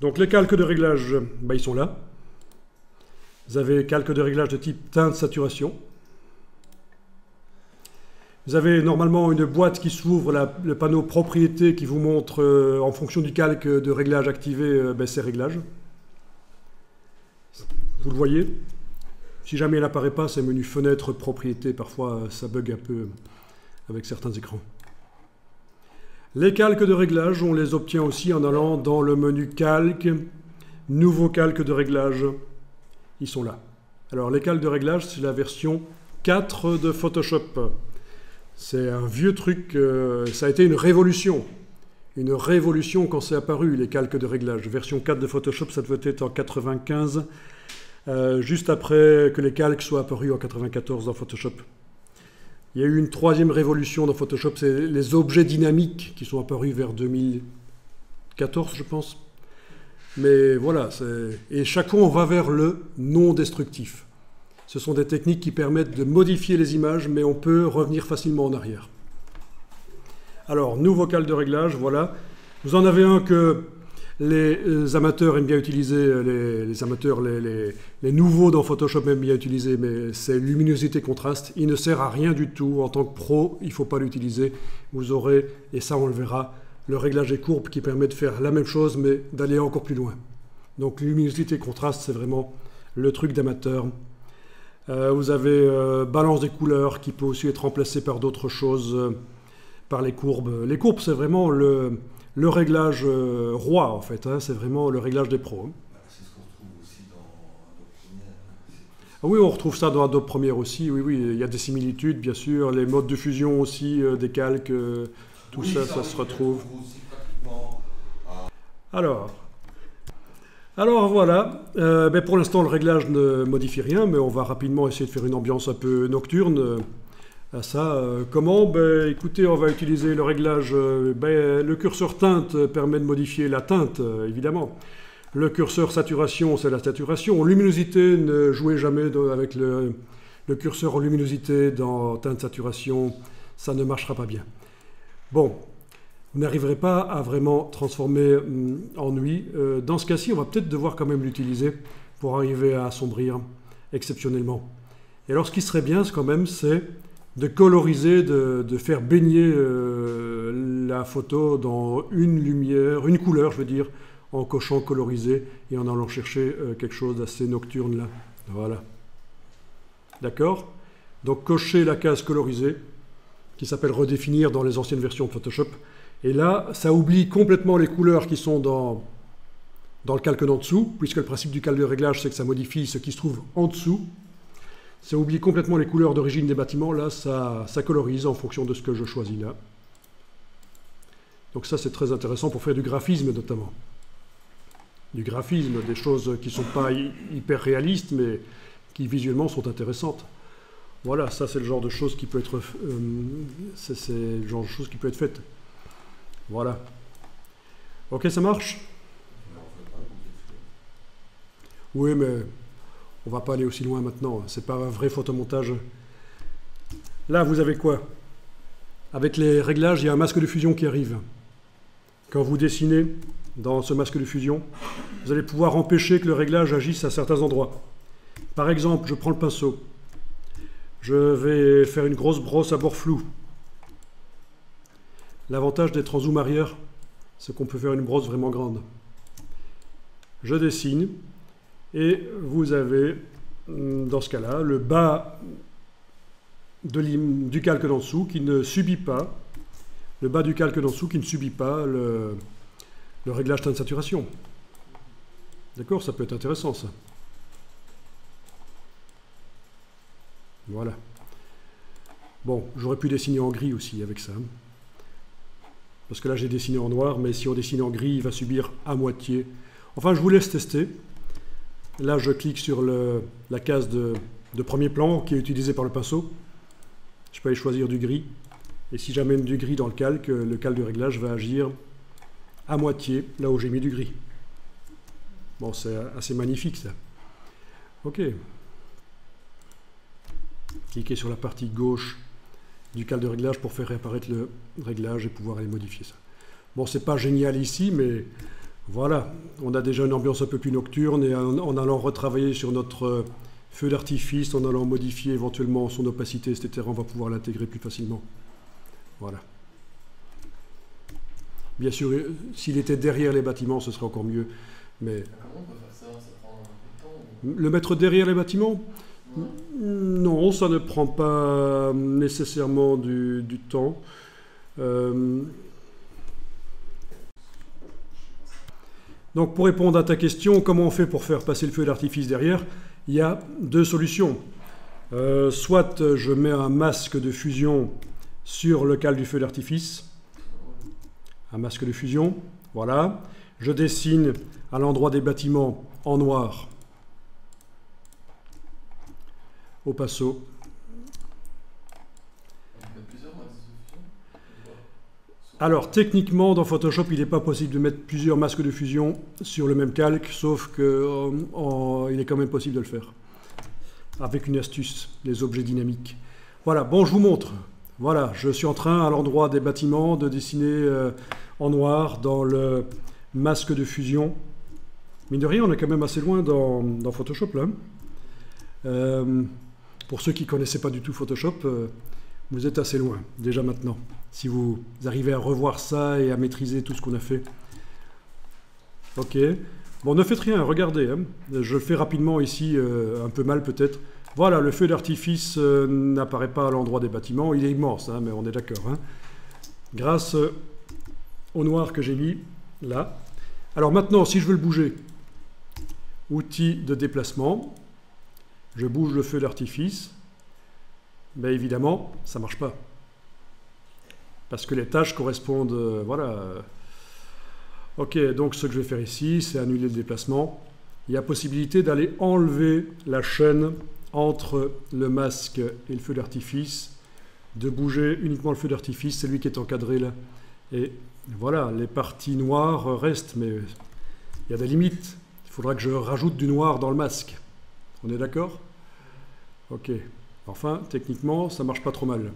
Donc les calques de réglage, bah, ils sont là. Vous avez calque de réglage de type teint de saturation. Vous avez normalement une boîte qui s'ouvre, le panneau propriété qui vous montre, euh, en fonction du calque de réglage activé, euh, bah, ces réglages. Vous le voyez, si jamais il n'apparaît pas, c'est menu fenêtre, propriété, parfois ça bug un peu avec certains écrans. Les calques de réglage, on les obtient aussi en allant dans le menu calque, nouveau calque de réglage, ils sont là. Alors les calques de réglage, c'est la version quatre de Photoshop. C'est un vieux truc, euh, ça a été une révolution. Une révolution quand c'est apparu, les calques de réglage. Version quatre de Photoshop, ça devait être en quatre-vingt-quinze. Euh, juste après que les calques soient apparus en quatre-vingt-quatorze dans Photoshop. Il y a eu une troisième révolution dans Photoshop, c'est les objets dynamiques qui sont apparus vers deux mille quatorze, je pense. Mais voilà, et chaque fois on va vers le non-destructif. Ce sont des techniques qui permettent de modifier les images, mais on peut revenir facilement en arrière. Alors, nouveau calque de réglage, voilà. Vous en avez un que... les amateurs aiment bien utiliser, les, les amateurs, les, les, les nouveaux dans Photoshop aiment bien utiliser, mais c'est luminosité-contraste. Il ne sert à rien du tout. En tant que pro, il ne faut pas l'utiliser. Vous aurez, et ça on le verra, le réglage des courbes qui permet de faire la même chose, mais d'aller encore plus loin. Donc luminosité-contraste, c'est vraiment le truc d'amateur. Euh, vous avez euh, balance des couleurs qui peut aussi être remplacée par d'autres choses, euh, par les courbes. Les courbes, c'est vraiment le... le réglage euh, roi, en fait, hein, c'est vraiment le réglage des pros. Hein. C'est ce qu'on retrouve aussi dans Adobe Premiere. Ah oui, on retrouve ça dans Adobe Premiere aussi, oui, oui. Il y a des similitudes, bien sûr, les modes de fusion aussi, euh, des calques, euh, tout oui, ça, ça, ça oui, se retrouve. Aussi pratiquement... ah. Alors, alors voilà, euh, ben pour l'instant, le réglage ne modifie rien, mais on va rapidement essayer de faire une ambiance un peu nocturne. À ça, euh, comment ben, écoutez, on va utiliser le réglage. Euh, ben, le curseur teinte permet de modifier la teinte, euh, évidemment. Le curseur saturation, c'est la saturation. Luminosité, ne jouez jamais de, avec le, le curseur en luminosité dans teinte saturation, ça ne marchera pas bien. Bon, vous n'arriverez pas à vraiment transformer en nuit. Dans ce cas-ci, on va peut-être devoir quand même l'utiliser pour arriver à assombrir exceptionnellement. Et alors, ce qui serait bien, quand même, c'est de coloriser, de, de faire baigner euh, la photo dans une lumière, une couleur, je veux dire, en cochant colorisé et en allant chercher euh, quelque chose d'assez nocturne, là. Voilà. D'accord? Donc, cochez la case colorisée, qui s'appelle redéfinir dans les anciennes versions de Photoshop. Et là, ça oublie complètement les couleurs qui sont dans, dans le calque d'en dessous, puisque le principe du calque de réglage, c'est que ça modifie ce qui se trouve en dessous. Ça oublie complètement les couleurs d'origine des bâtiments. Là, ça, ça colorise en fonction de ce que je choisis là. Donc ça, c'est très intéressant pour faire du graphisme, notamment. Du graphisme, des choses qui ne sont pas hyper réalistes, mais qui visuellement sont intéressantes. Voilà, ça, c'est le genre de choses qui peut être, euh, c'est le genre de choses qui peut être faite. Voilà. Ok, ça marche? Oui, mais... on ne va pas aller aussi loin maintenant, ce n'est pas un vrai photomontage. Là, vous avez quoi? Avec les réglages, il y a un masque de fusion qui arrive. Quand vous dessinez dans ce masque de fusion, vous allez pouvoir empêcher que le réglage agisse à certains endroits. Par exemple, je prends le pinceau. Je vais faire une grosse brosse à bord flou. L'avantage d'être en zoom arrière, c'est qu'on peut faire une brosse vraiment grande. Je dessine. Et vous avez, dans ce cas-là, le bas de du calque d'en dessous qui ne subit pas, le bas du calque d'en dessous qui ne subit pas le, le réglage teinte saturation. D'accord, ça peut être intéressant, ça. Voilà. Bon, j'aurais pu dessiner en gris aussi avec ça. Parce que là, j'ai dessiné en noir, mais si on dessine en gris, il va subir à moitié. Enfin, je vous laisse tester. Là, je clique sur le, la case de, de premier plan qui est utilisée par le pinceau. Je peux aller choisir du gris. Et si j'amène du gris dans le calque, le calque de réglage va agir à moitié là où j'ai mis du gris. Bon, c'est assez magnifique, ça. Ok. Cliquez sur la partie gauche du calque de réglage pour faire réapparaître le réglage et pouvoir aller modifier ça. Bon, c'est pas génial ici, mais... voilà, on a déjà une ambiance un peu plus nocturne et en, en allant retravailler sur notre feu d'artifice, en allant modifier éventuellement son opacité, et cetera, on va pouvoir l'intégrer plus facilement. Voilà. Bien sûr, s'il était derrière les bâtiments, ce serait encore mieux. Mais... on peut faire ça, ça prend un peu de temps. Le mettre derrière les bâtiments ? Ouais. Non, ça ne prend pas nécessairement du, du temps. Euh... Donc pour répondre à ta question, comment on fait pour faire passer le feu d'artifice derrière? Il y a deux solutions. Euh, soit je mets un masque de fusion sur le calque du feu d'artifice. Un masque de fusion, voilà. Je dessine à l'endroit des bâtiments en noir. Au pinceau. Alors, techniquement, dans Photoshop, il n'est pas possible de mettre plusieurs masques de fusion sur le même calque, sauf qu'il est quand même possible de le faire. Avec une astuce, les objets dynamiques. Voilà, bon, je vous montre. Voilà, je suis en train, à l'endroit des bâtiments, de dessiner euh, en noir dans le masque de fusion. Mine de rien, on est quand même assez loin dans, dans Photoshop, là. Euh, pour ceux qui ne connaissaient pas du tout Photoshop, euh, vous êtes assez loin, déjà maintenant. Si vous arrivez à revoir ça et à maîtriser tout ce qu'on a fait. Ok. Bon, ne faites rien, regardez. Hein. Je le fais rapidement ici, euh, un peu mal peut-être. Voilà, le feu d'artifice euh, n'apparaît pas à l'endroit des bâtiments. Il est immense, hein, mais on est d'accord. Hein. Grâce euh, au noir que j'ai mis là. Alors maintenant, si je veux le bouger, outil de déplacement, je bouge le feu d'artifice. Ben évidemment, ça ne marche pas. Parce que les tâches correspondent... Euh, voilà. Ok, donc ce que je vais faire ici, c'est annuler le déplacement. Il y a possibilité d'aller enlever la chaîne entre le masque et le feu d'artifice, de bouger uniquement le feu d'artifice, c'est lui qui est encadré là. Et voilà, les parties noires restent, mais il y a des limites. Il faudra que je rajoute du noir dans le masque. On est d'accord? Ok. Enfin, techniquement, ça marche pas trop mal.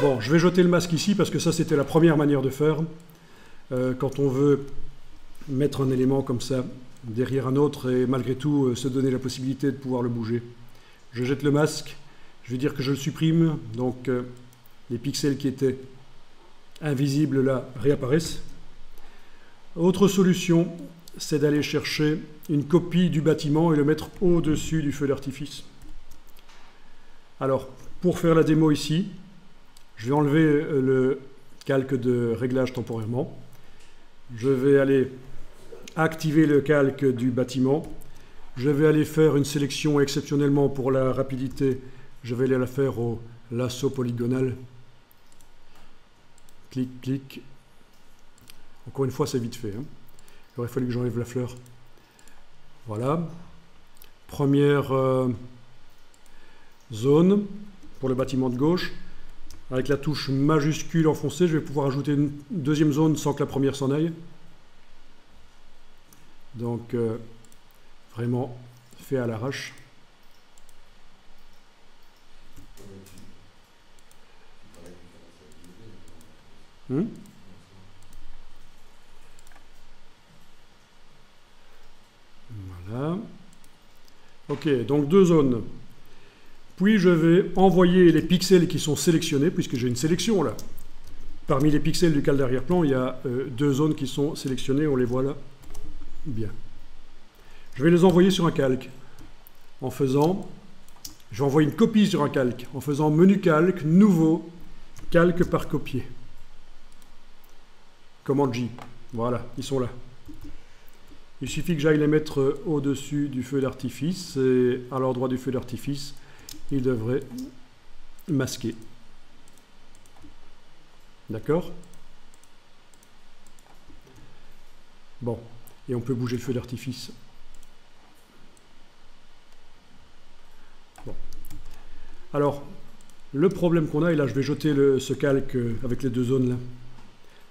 Bon, je vais jeter le masque ici parce que ça, c'était la première manière de faire. Euh, quand on veut mettre un élément comme ça derrière un autre et malgré tout euh, se donner la possibilité de pouvoir le bouger. Je jette le masque, je vais dire que je le supprime, donc euh, les pixels qui étaient invisibles là réapparaissent. Autre solution, c'est d'aller chercher une copie du bâtiment et le mettre au-dessus du feu d'artifice. Alors, pour faire la démo ici, je vais enlever le calque de réglage temporairement. Je vais aller activer le calque du bâtiment. Je vais aller faire une sélection exceptionnellement pour la rapidité. Je vais aller la faire au lasso polygonal. Clic, clic. Encore une fois, c'est vite fait, hein. Il aurait fallu que j'enlève la fleur. Voilà. Première euh, zone pour le bâtiment de gauche. Avec la touche majuscule enfoncée, je vais pouvoir ajouter une deuxième zone sans que la première s'en aille. Donc, euh, vraiment fait à l'arrache. Hmm? Voilà. Ok, donc deux zones. Puis je vais envoyer les pixels qui sont sélectionnés, puisque j'ai une sélection là. Parmi les pixels du calque d'arrière-plan, il y a euh, deux zones qui sont sélectionnées, on les voit là. Bien. Je vais les envoyer sur un calque. En faisant, je vais envoyer une copie sur un calque. En faisant menu calque, nouveau, calque par copier. Commande J. Voilà, ils sont là. Il suffit que j'aille les mettre au-dessus du feu d'artifice et à l'endroit du feu d'artifice, ils devraient masquer. D'accord? Bon, et on peut bouger le feu d'artifice. Bon. Alors, le problème qu'on a, et là je vais jeter le, ce calque avec les deux zones là.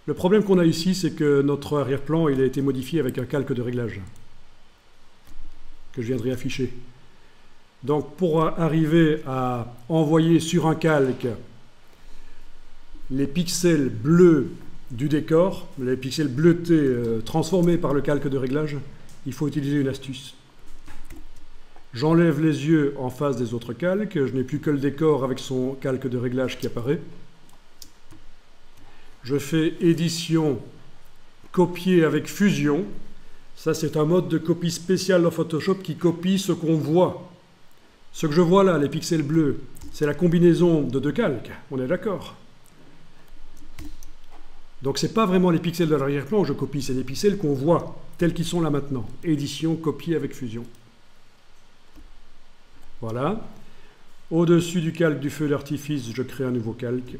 Le problème qu'on a ici, c'est que notre arrière-plan, il a été modifié avec un calque de réglage que je viens de réafficher. Donc, pour arriver à envoyer sur un calque les pixels bleus du décor, les pixels bleutés euh, transformés par le calque de réglage, il faut utiliser une astuce. J'enlève les yeux en face des autres calques, je n'ai plus que le décor avec son calque de réglage qui apparaît. Je fais édition, copier avec fusion. Ça, c'est un mode de copie spécial dans Photoshop qui copie ce qu'on voit. Ce que je vois là, les pixels bleus, c'est la combinaison de deux calques. On est d'accord? Donc, ce n'est pas vraiment les pixels de l'arrière-plan que je copie, c'est les pixels qu'on voit tels qu'ils sont là maintenant. Édition, copier avec fusion. Voilà. Au-dessus du calque du feu d'artifice, je crée un nouveau calque.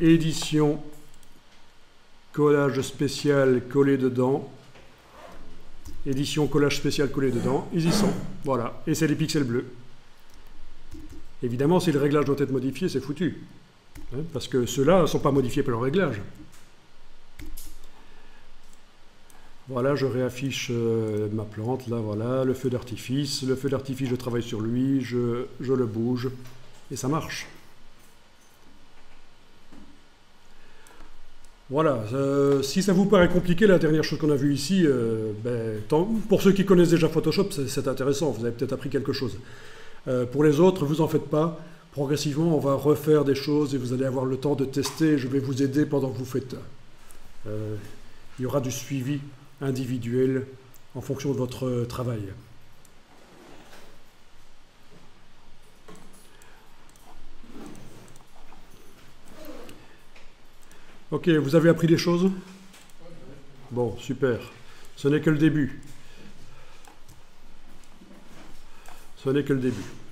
Édition, collage spécial collé dedans, édition, collage spécial collé dedans, ils y sont, voilà, et c'est les pixels bleus. Évidemment, si le réglage doit être modifié, c'est foutu, hein, parce que ceux-là ne sont pas modifiés par le réglage. Voilà, je réaffiche euh, ma plante, là, voilà, le feu d'artifice, le feu d'artifice, je travaille sur lui, je, je le bouge, et ça marche. Voilà, euh, si ça vous paraît compliqué, la dernière chose qu'on a vue ici, euh, ben, tant, pour ceux qui connaissent déjà Photoshop, c'est intéressant, vous avez peut-être appris quelque chose. Euh, pour les autres, vous en faites pas, progressivement on va refaire des choses et vous allez avoir le temps de tester, je vais vous aider pendant que vous faites. Euh, il y aura du suivi individuel en fonction de votre travail. Ok, vous avez appris des choses? Bon, super. Ce n'est que le début. Ce n'est que le début.